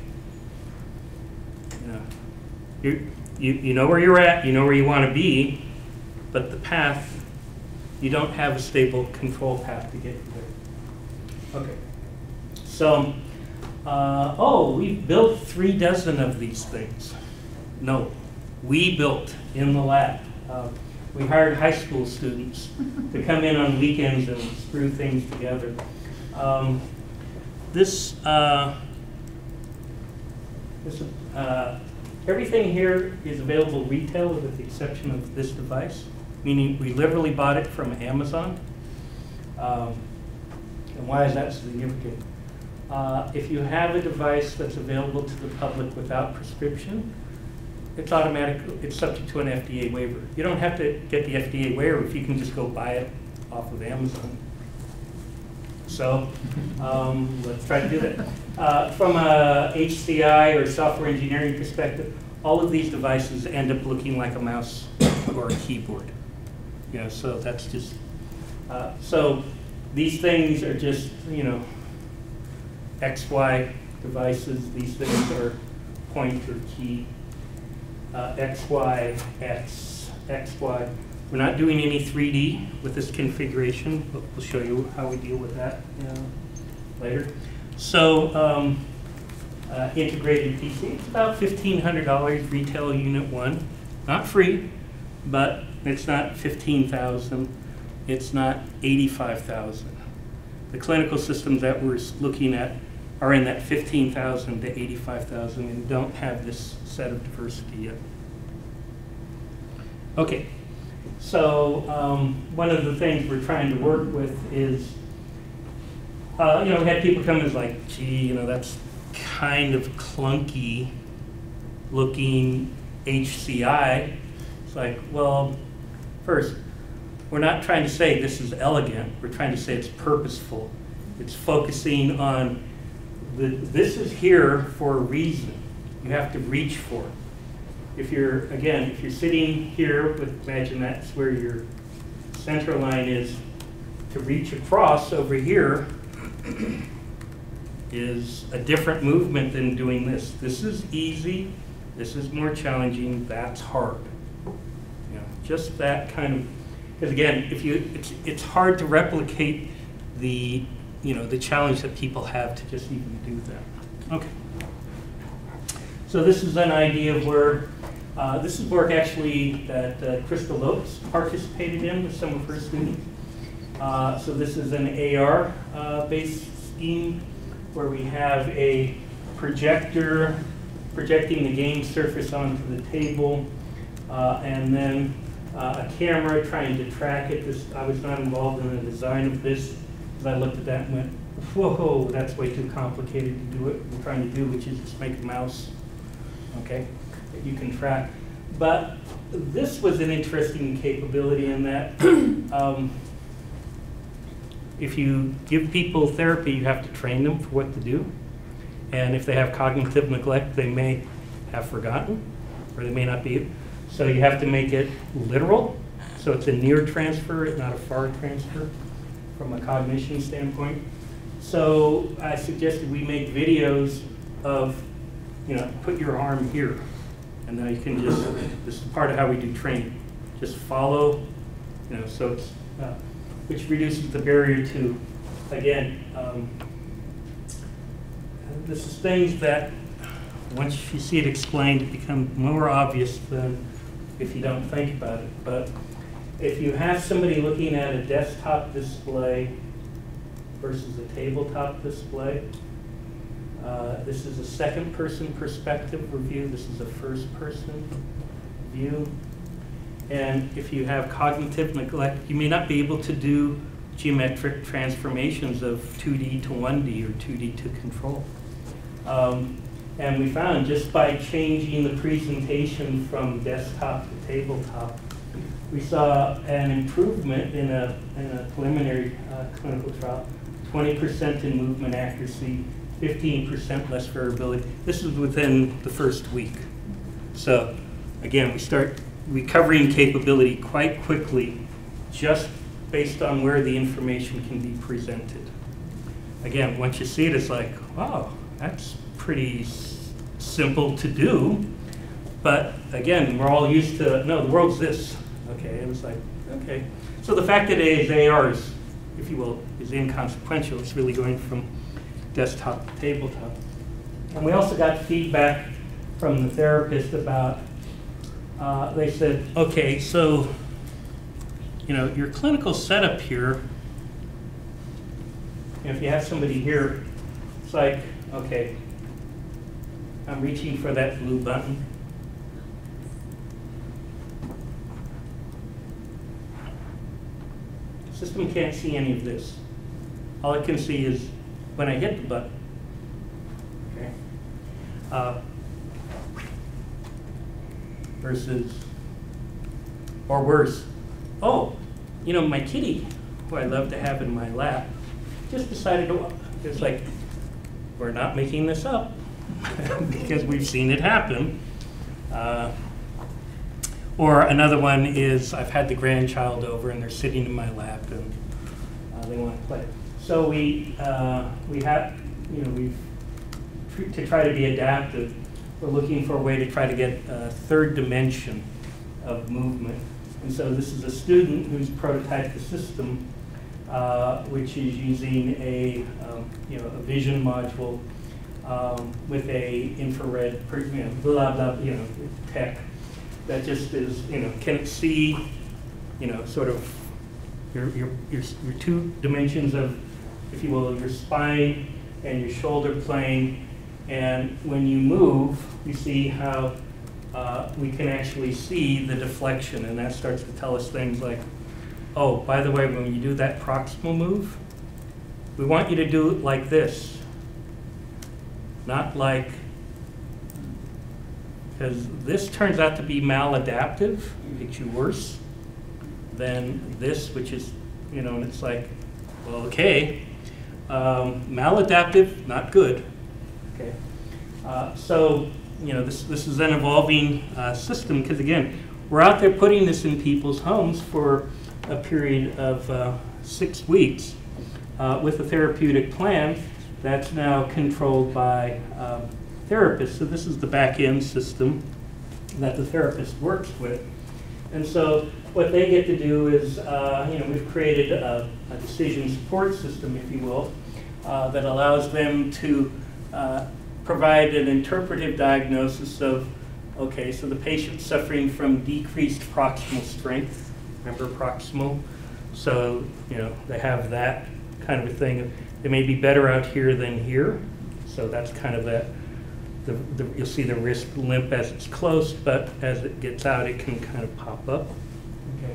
You, you, you know where you're at, you know where you want to be, but the path, you don't have a stable control path to get you there. Okay. So, uh, oh, we built three dozen of these things. No, we built in the lab. Uh, we hired high school students to come in on weekends and screw things together. Um, this, uh, this uh, everything here is available retail with the exception of this device, meaning we literally bought it from Amazon. Um, and why is that significant? Uh, if you have a device that's available to the public without prescription, it's automatic, it's subject to an F D A waiver. You don't have to get the F D A waiver if you can just go buy it off of Amazon. So um, let's try to do that. Uh, from a H C I or software engineering perspective, all of these devices end up looking like a mouse or a keyboard. You know, so that's just, uh, so these things are just, you know, X Y devices. These things are point or key, uh, X Y, X, X Y. We're not doing any three D with this configuration, but we'll show you how we deal with that uh, later. So um, uh, integrated P C, it's about fifteen hundred dollars retail unit one. Not free, but it's not fifteen thousand dollars. It's not eighty-five thousand dollars. The clinical systems that we're looking at are in that fifteen thousand dollars to eighty-five thousand dollars and don't have this set of diversity yet. Okay. So um, one of the things we're trying to work with is, uh, you know, we had people come and was like, gee, you know, that's kind of clunky looking H C I. It's like, well, first, we're not trying to say this is elegant. We're trying to say it's purposeful. It's focusing on the, this is here for a reason. You have to reach for it. If you're, again, if you're sitting here, with, imagine that's where your center line is, to reach across over here is a different movement than doing this. This is easy, this is more challenging, that's hard. You know, just that kind of, because again, if you, it's, it's hard to replicate the, you know, the challenge that people have to just even do that. Okay. So this is an idea of where, uh, this is work actually that uh, Crystal Lopes participated in with some of her students. Uh, so this is an A R-based uh, scheme where we have a projector projecting the game surface onto the table, uh, and then uh, a camera trying to track it. This, I was not involved in the design of this, because I looked at that and went, whoa, that's way too complicated to do what we're trying to do, which is just make a mouse. Okay, that you can track. But this was an interesting capability in that um, if you give people therapy, you have to train them for what to do. And if they have cognitive neglect, they may have forgotten, or they may not be. So you have to make it literal. So it's a near transfer, not a far transfer from a cognition standpoint. So I suggested we make videos of, you know, put your arm here, and then you can just, this is part of how we do training. Just follow, you know, so it's, uh, which reduces the barrier to, again, um, this is things that once you see it explained, it becomes more obvious than if you don't think about it. But if you have somebody looking at a desktop display versus a tabletop display, Uh, this is a second-person perspective review. This is a first-person view. And if you have cognitive neglect, you may not be able to do geometric transformations of two D to one D or two D to control. Um, and we found just by changing the presentation from desktop to tabletop, we saw an improvement in a, in a preliminary uh, clinical trial, twenty percent in movement accuracy, fifteen percent less variability. This is within the first week. So again, we start recovering capability quite quickly just based on where the information can be presented. Again, once you see it, it's like, wow, that's pretty simple to do. But again, we're all used to, no, the world's this. Okay, it was like, okay. So the fact that it is A R is, if you will, is inconsequential. It's really going from desktop to tabletop. And we also got feedback from the therapist about, uh, they said, okay, so, you know, your clinical setup here, if you have somebody here, it's like, okay, I'm reaching for that blue button. The system can't see any of this. All it can see is when I hit the button. Okay. Uh, versus, or worse, oh, you know, my kitty, who I love to have in my lap, just decided to walk. It's like, we're not making this up because we've seen it happen. Uh, or another one is I've had the grandchild over and they're sitting in my lap and uh, they want to play. So we uh, we have, you know, we've tr to try to be adaptive. We're looking for a way to try to get a third dimension of movement. And so this is a student who's prototyped the system, uh, which is using a um, you know, a vision module um, with a infrared, you know, blah blah, you know, tech that just is, you know, can see, you know, sort of your your your, your two dimensions of, if you will, your spine and your shoulder plane. And when you move, you see how uh, we can actually see the deflection, and that starts to tell us things like, oh, by the way, when you do that proximal move, we want you to do it like this, not like, because this turns out to be maladaptive, it makes you worse than this, which is, you know, and it's like, well, okay, um, maladaptive, not good. Okay, uh, so, you know, this, this is an evolving uh, system, because again, we're out there putting this in people's homes for a period of uh, six weeks uh, with a therapeutic plan that's now controlled by um, therapists. So this is the back-end system that the therapist works with. And so what they get to do is, uh, you know, we've created a, a decision support system, if you will, uh, that allows them to Uh, provide an interpretive diagnosis of, okay, so the patient's suffering from decreased proximal strength. Remember proximal? So, you know, they have that kind of a thing. They may be better out here than here. So that's kind of that, the, the, you'll see the wrist limp as it's close, but as it gets out, it can kind of pop up. Okay.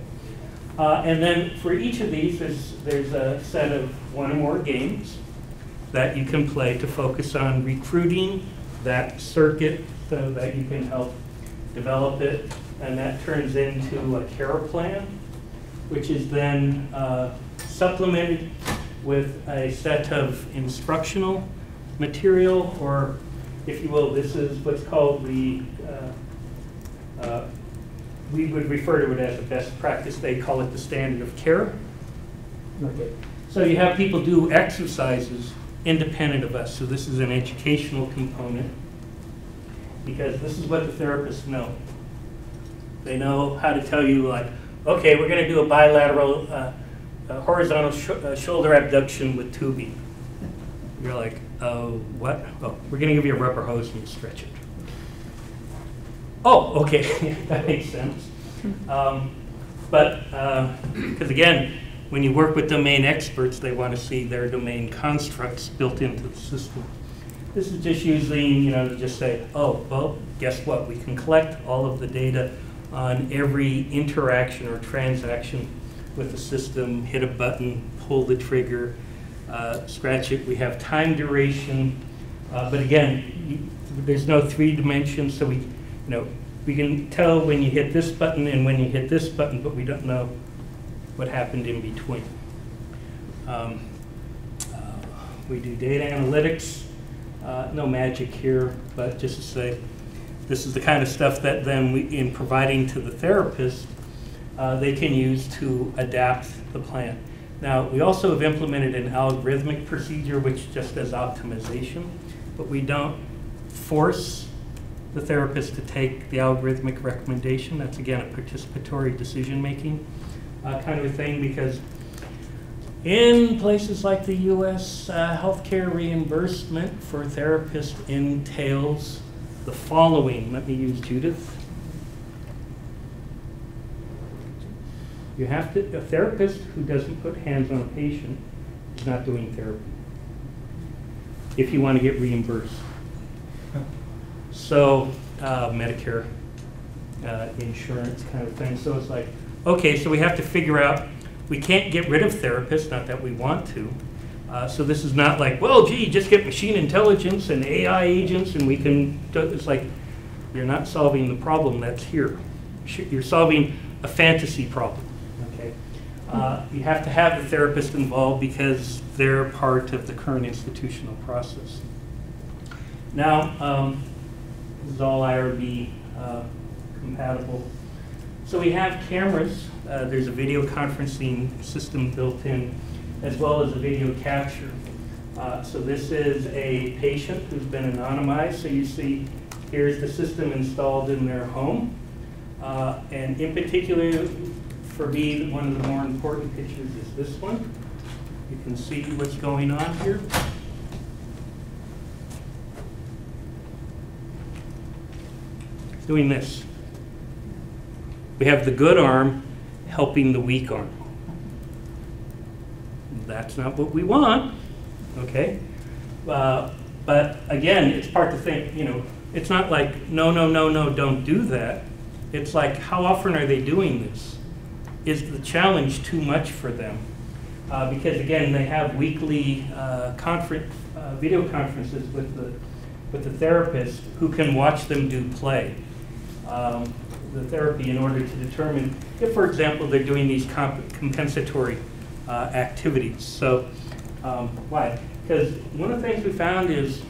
Uh, and then for each of these, there's, there's a set of one or more games that you can play to focus on recruiting that circuit so that you can help develop it. And that turns into a care plan, which is then uh, supplemented with a set of instructional material, or if you will, this is what's called the, uh, uh, we would refer to it as a best practice. They call it the standard of care. Okay. So you have people do exercises independent of us. So this is an educational component, because this is what the therapists know. They know how to tell you, like, okay, we're going to do a bilateral uh, a horizontal sh uh, shoulder abduction with tubing. You're like, oh, what? Oh, we're going to give you a rubber hose and you stretch it. Oh, okay, that makes sense. Um, but, because uh, again, when you work with domain experts, they want to see their domain constructs built into the system. This is just using, you know, to just say, oh, well, guess what? We can collect all of the data on every interaction or transaction with the system, hit a button, pull the trigger, uh, scratch it. We have time duration. Uh, but again, you, there's no three dimensions, so we, you know, we can tell when you hit this button and when you hit this button, but we don't know what happened in between. Um, uh, we do data analytics, uh, no magic here, but just to say, this is the kind of stuff that then we, in providing to the therapist, uh, they can use to adapt the plan. Now, we also have implemented an algorithmic procedure, which just does optimization, but we don't force the therapist to take the algorithmic recommendation. That's, again, a participatory decision-making uh, kind of a thing, because in places like the U S, uh, healthcare reimbursement for therapists entails the following. Let me use Judith. You have to, a therapist who doesn't put hands on a patient is not doing therapy, if you want to get reimbursed. So uh, Medicare uh, insurance kind of thing. So it's like, okay, so we have to figure out, we can't get rid of therapists, not that we want to. Uh, so this is not like, well, gee, just get machine intelligence and A I agents and we can, do, it's like, you're not solving the problem that's here. You're solving a fantasy problem. Uh, you have to have the therapist involved because they're part of the current institutional process. Now, um, this is all I R B uh, compatible. So we have cameras. Uh, there's a video conferencing system built in, as well as a video capture. Uh, so this is a patient who's been anonymized. So you see, here's the system installed in their home. Uh, and in particular, for me, one of the more important pictures is this one. You can see what's going on here. It's doing this. We have the good arm helping the weak arm. That's not what we want, okay? Uh, but again, it's part of the thing, you know, it's not like, no, no, no, no, don't do that. It's like, how often are they doing this? Is the challenge too much for them? Uh, because again, they have weekly uh, conference, uh, video conferences with the, with the therapist who can watch them do play, um, the therapy, in order to determine if, for example, they're doing these comp compensatory uh, activities. So um, why? Because one of the things we found is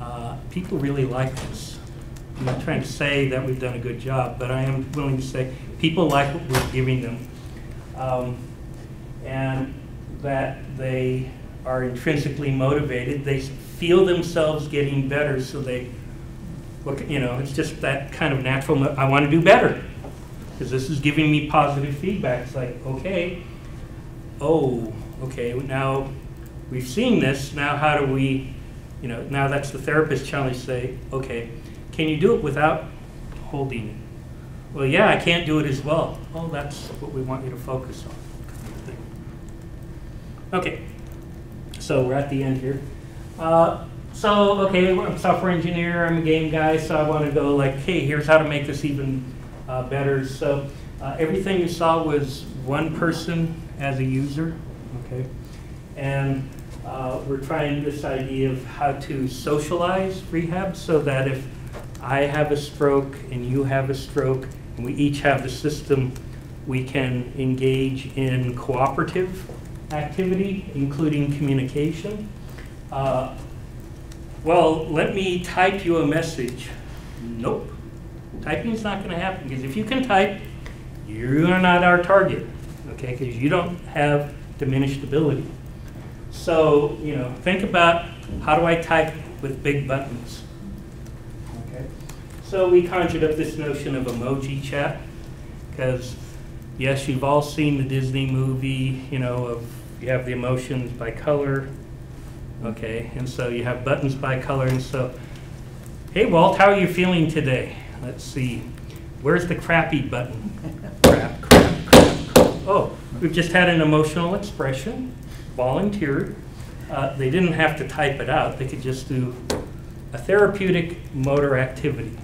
uh, people really like this. I'm not trying to say that we've done a good job, but I am willing to say people like what we're giving them, um, and that they are intrinsically motivated. They feel themselves getting better, so they look, you know, it's just that kind of natural, I want to do better, because this is giving me positive feedback. It's like, okay, oh, okay, now we've seen this, now how do we, you know, now that's the therapist challenge, say, okay, can you do it without holding it? Well, yeah, I can't do it as well. Well, that's what we want you to focus on. Okay, so we're at the end here. Uh, so, okay, I'm a software engineer, I'm a game guy, so I want to go like, hey, here's how to make this even uh, better. So uh, everything you saw was one person as a user, okay? And uh, we're trying this idea of how to socialize rehab, so that if I have a stroke and you have a stroke, and we each have the system, we can engage in cooperative activity, including communication. Uh, well, let me type you a message. Nope. Typing's not going to happen, because if you can type, you are not our target, okay? Because you don't have diminished ability. So, you know, think about, how do I type with big buttons? So we conjured up this notion of emoji chat, because yes, you've all seen the Disney movie, you know, of you have the emotions by color, okay, and so you have buttons by color, and so, hey Walt, how are you feeling today? Let's see, where's the crappy button? Crap, crap, crap, crap. Oh, we've just had an emotional expression, volunteered. Uh, they didn't have to type it out, they could just do a therapeutic motor activity.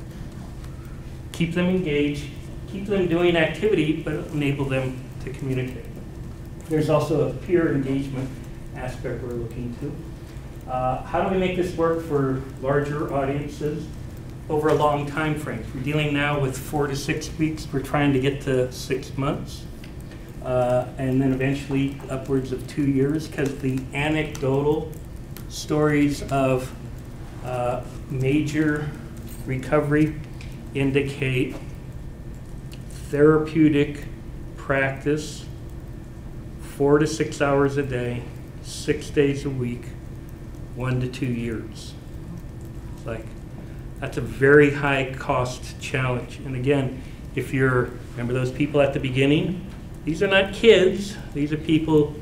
Keep them engaged, keep them doing activity, but enable them to communicate. There's also a peer engagement aspect we're looking to. Uh, how do we make this work for larger audiences over a long time frame? We're dealing now with four to six weeks. We're trying to get to six months, uh, and then eventually upwards of two years, because the anecdotal stories of uh, major recovery indicate therapeutic practice four to six hours a day, six days a week, one to two years. It's like, That's a very high cost challenge. And again, if you're, remember those people at the beginning? These are not kids, these are people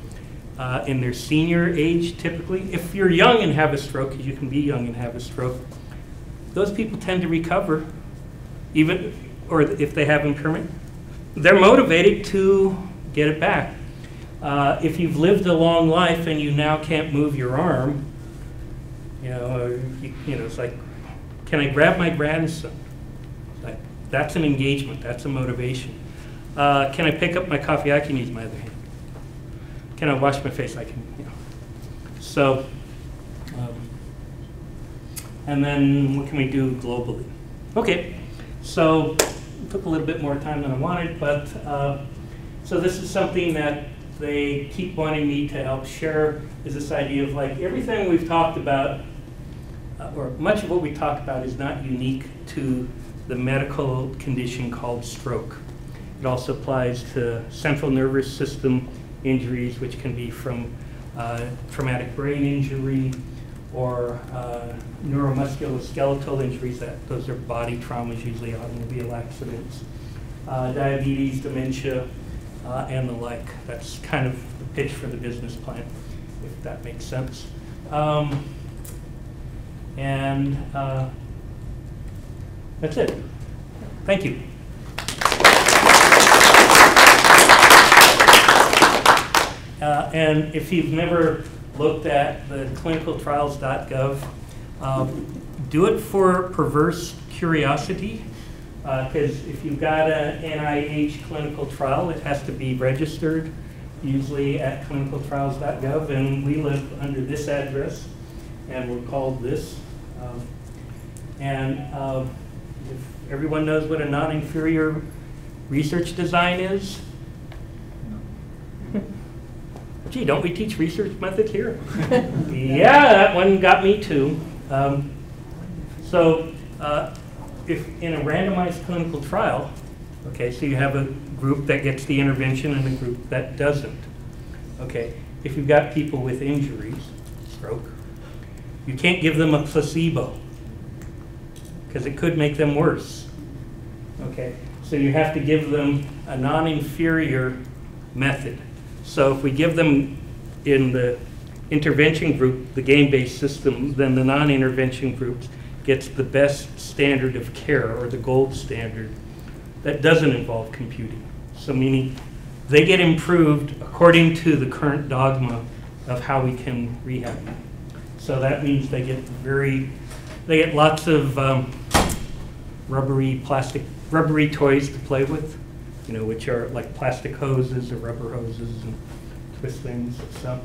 uh, in their senior age typically. If you're young and have a stroke, because you can be young and have a stroke, those people tend to recover, even, or if they have impairment, they're motivated to get it back. Uh, if you've lived a long life and you now can't move your arm, you know, you, you know, it's like, can I grab my grandson? Like, that's an engagement, that's a motivation. Uh, can I pick up my coffee? I can use my other hand. Can I wash my face? I can, you know. So, um, and then what can we do globally? Okay, so it took a little bit more time than I wanted, but uh, so this is something that they keep wanting me to help share, is this idea of like everything we've talked about, uh, or much of what we talk about is not unique to the medical condition called stroke. It also applies to central nervous system injuries, which can be from uh, traumatic brain injury or uh, neuromusculoskeletal injuries. That those are body traumas, usually automobile accidents, uh, diabetes, dementia, uh, and the like. That's kind of the pitch for the business plan, if that makes sense. Um, and uh, that's it. Thank you. Uh, and if you've never looked at the clinical trials dot gov, uh, do it for perverse curiosity, because uh, if you've got an N I H clinical trial, it has to be registered, usually at clinical trials dot gov, and we live under this address, and we're called this. Um, and uh, if everyone knows what a non-inferior research design is, gee, don't we teach research methods here? Yeah, that one got me too. Um, so uh, if in a randomized clinical trial, okay, so you have a group that gets the intervention and a group that doesn't. Okay, if you've got people with injuries, stroke, you can't give them a placebo because it could make them worse. Okay, so you have to give them a non-inferior method. So if we give them in the intervention group the game-based system, then the non-intervention group gets the best standard of care, or the gold standard, that doesn't involve computing. So meaning they get improved according to the current dogma of how we can rehab them. So that means they get very, they get lots of um, rubbery plastic, rubbery toys to play with, you know, which are like plastic hoses or rubber hoses and twist things. So,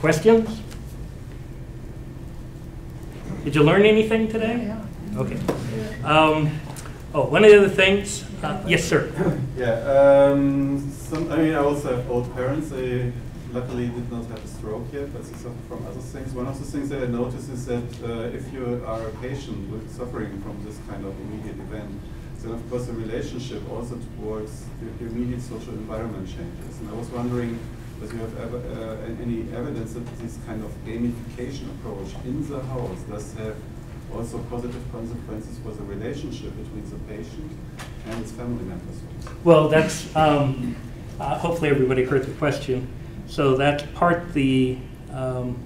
questions? Did you learn anything today? Yeah. Okay. Um, oh, one of the other things. Uh, yes, sir. Yeah. Um, some, I mean, I also have old parents. They luckily did not have a stroke yet, but they suffer from other things. One of the things that I noticed is that uh, if you are a patient with suffering from this kind of immediate event, and of course the relationship also towards the immediate social environment changes. And I was wondering if you have ever, uh, any evidence that this kind of gamification approach in the house does have also positive consequences for the relationship between the patient and its family members. Well, that's, um, uh, hopefully everybody heard the question. So that's part the, um,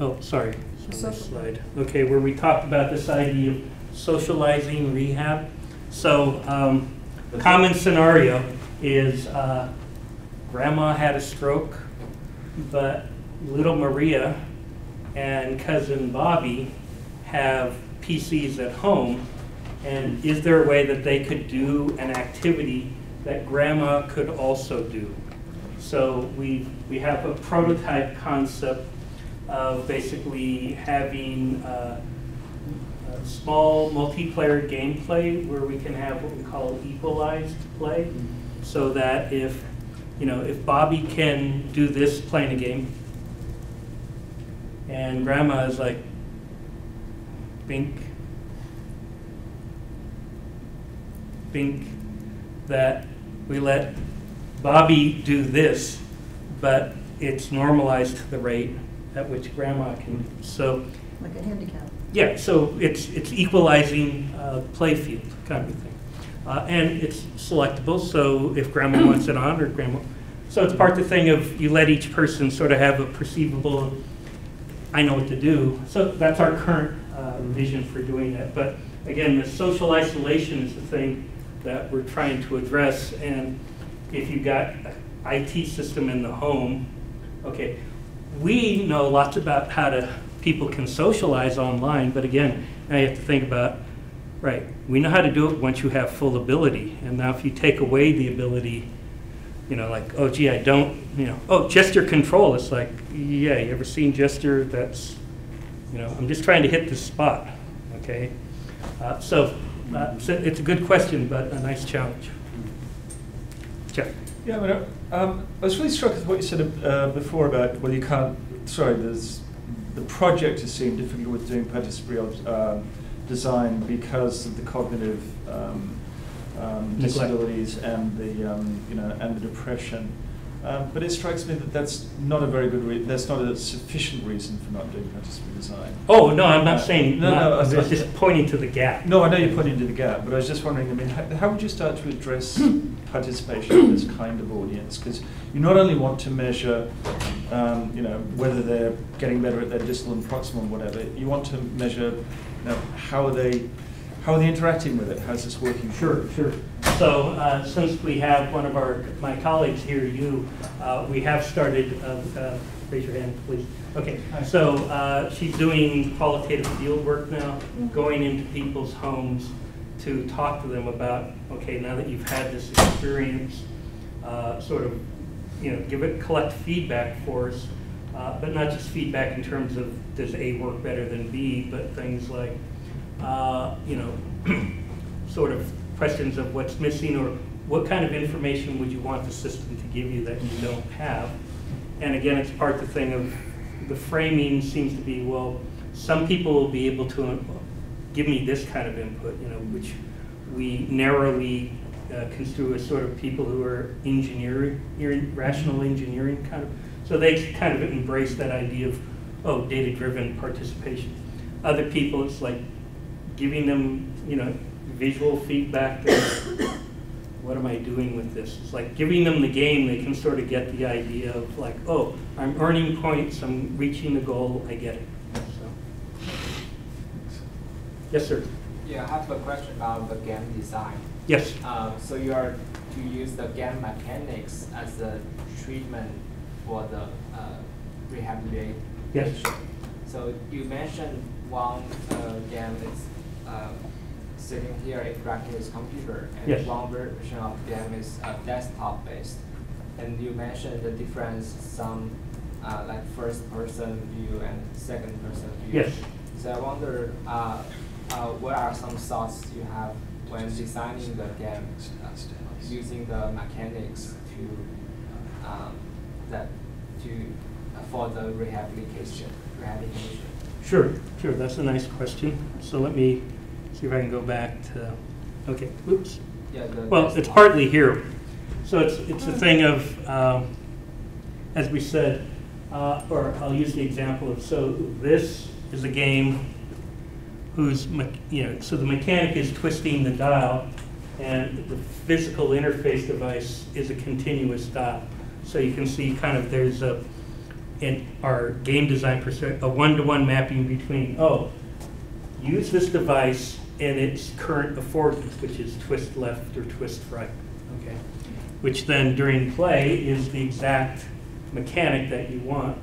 oh, sorry, so this slide. Okay, where we talked about this idea of socializing rehab. So um, common scenario is uh, grandma had a stroke, but little Maria and cousin Bobby have P Cs at home, and is there a way that they could do an activity that grandma could also do? So we, we have a prototype concept of basically having uh, small multiplayer gameplay where we can have what we call equalized play, so that if, you know, if Bobby can do this playing a game, and Grandma is like, bink, bink, that we let Bobby do this, but it's normalized to the rate at which Grandma can do. So, like a handicap. yeah, so it's, it's equalizing uh, play field kind of thing. Uh, and it's selectable, so if grandma wants it one hundred, grandma. So it's part of the thing of you let each person sort of have a perceivable, I know what to do. So that's our current uh, vision for doing that. But again, the social isolation is the thing that we're trying to address. And if you've got an I T system in the home, okay, we know lots about how to, people can socialize online, but again, now you have to think about, right, we know how to do it once you have full ability. And now if you take away the ability, you know, like, oh, gee, I don't, you know, oh, gesture control. It's like, yeah, you ever seen gesture? That's, you know, I'm just trying to hit this spot, okay? Uh, so, uh, so it's a good question, but a nice challenge. Jeff. Yeah, I, mean, um, I was really struck with what you said uh, before about, well, you can't, sorry, there's, the project is seen difficult with doing participatory um, design because of the cognitive um, Um, disabilities and the um, you know and the depression, um, but it strikes me that that's not a very good re that's not a sufficient reason for not doing participatory design. Oh no, I'm not uh, saying no. Not, no I was, I was just pointing to the gap. No, I know you're pointing to the gap, but I was just wondering. I mean, how, how would you start to address participation in this kind of audience? Because you not only want to measure, um, you know, whether they're getting better at their distal and proximal and whatever, you want to measure, you know, how are they. How are they interacting with it? How's this working? Sure, sure. So uh, since we have one of our my colleagues here, you, uh, we have started. Uh, uh, raise your hand, please. Okay. Hi. So uh, she's doing qualitative field work now, going into people's homes to talk to them about. Okay, now that you've had this experience, uh, sort of, you know, give it collect feedback for us, uh, but not just feedback in terms of does A work better than B, but things like. Uh, you know, sort of questions of what's missing or what kind of information would you want the system to give you that you don't have. And again, it's part of the thing of the framing seems to be, well, some people will be able to give me this kind of input, you know, which we narrowly uh, construe as sort of people who are engineering, rational engineering kind of. So they kind of embrace that idea of, oh, data-driven participation. Other people, it's like, giving them, you know, visual feedback that, what am I doing with this? It's like giving them the game, they can sort of get the idea of like, oh, I'm earning points, I'm reaching the goal, I get it. So. Yes, sir? Yeah, I have a question about the game design. Yes. Uh, so you are to use the game mechanics as a treatment for the uh, rehabilitation. Yes. So you mentioned one uh, game is Uh, sitting here interacting with computer, and yes. One version of the game is uh, desktop-based. And you mentioned the difference, some uh, like first-person view and second-person view. Yes. So I wonder, uh, uh, what are some thoughts you have when designing the game, uh, using the mechanics to um, that to uh, for the rehabilitation, rehabilitation. Sure, sure. That's a nice question. So let me. See if I can go back to, okay, oops. Yeah, the, well, it's partly here. So it's, it's a thing of, um, as we said, uh, or I'll use the example of, so this is a game whose, you know, so the mechanic is twisting the dial and the physical interface device is a continuous dial. So you can see kind of there's a, in our game design perspective, a one-to-one mapping between, oh, use this device and its current affordance, which is twist left or twist right, okay? Which then during play is the exact mechanic that you want.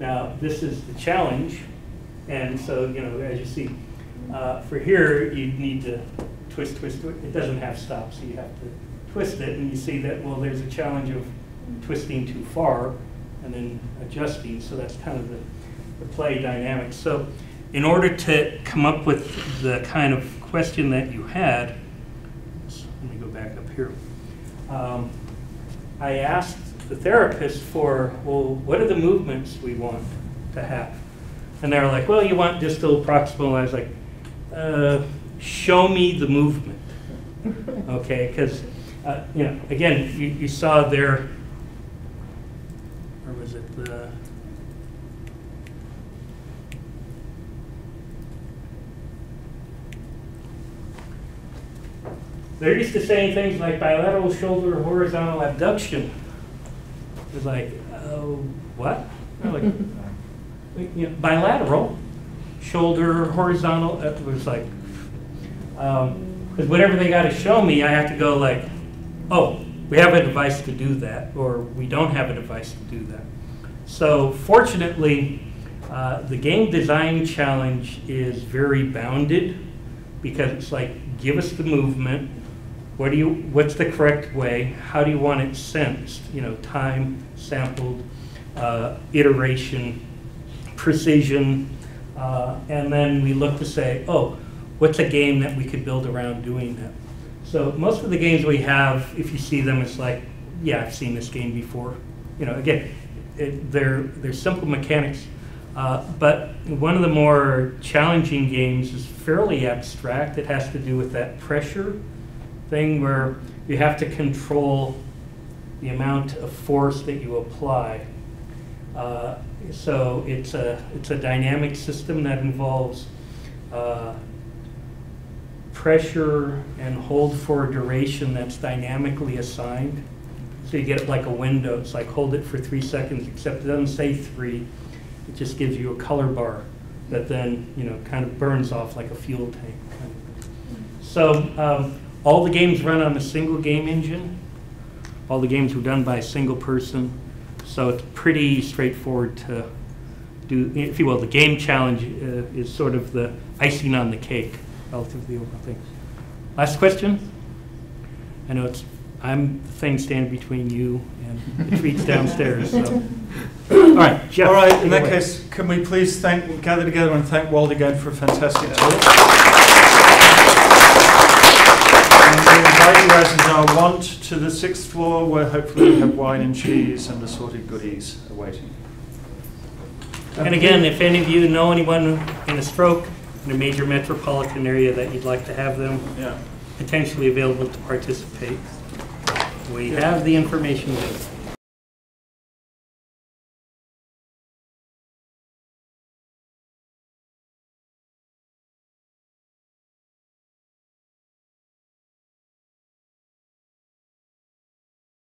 Now, this is the challenge, and so, you know, as you see, uh, for here, you need to twist, twist, twist. It doesn't have stop, so you have to twist it, and you see that, well, there's a challenge of twisting too far and then adjusting, so that's kind of the, the play dynamic. So, in order to come up with the kind of question that you had, so let me go back up here. Um, I asked the therapist for, well, what are the movements we want to have? And they were like, well, you want distal, proximal. And I was like, uh, show me the movement, okay? Because, uh, you know, again, you, you saw there, or was it the? They're used to saying things like bilateral shoulder horizontal abduction. It's like, oh, what? Like, you know, bilateral shoulder horizontal. It was like, because um, whatever they got to show me, I have to go like, oh, we have a device to do that, or we don't have a device to do that. So fortunately, uh, the game design challenge is very bounded, because it's like, give us the movement. What do you? What's the correct way? How do you want it sensed? You know, time, sampled, uh, iteration, precision, uh, and then we look to say, oh, what's a game that we could build around doing that? So most of the games we have, if you see them, it's like, yeah, I've seen this game before. You know, again, it, they're they're simple mechanics. Uh, but one of the more challenging games is fairly abstract. It has to do with that pressure thing where you have to control the amount of force that you apply. Uh, so it's a, it's a dynamic system that involves uh, pressure and hold for a duration that's dynamically assigned. So you get it like a window. It's like hold it for three seconds, except it doesn't say three. It just gives you a color bar that then, you know, kind of burns off like a fuel tank kind of thing. So um, all the games run on a single game engine. All the games were done by a single person. So it's pretty straightforward to do, if you will. The game challenge uh, is sort of the icing on the cake relative to the overall things. Last question? I know it's, I'm the thing standing between you and the treats downstairs. So. All right, Jeff. All right, in that case, can we please thank, gather together and thank Walt again for a fantastic talk. And we invite you, as is our wont, to the sixth floor, where hopefully we have wine and cheese and assorted goodies awaiting. And again, if any of you know anyone in a stroke in a major metropolitan area that you'd like to have them yeah. potentially available to participate, we yeah. have the information there.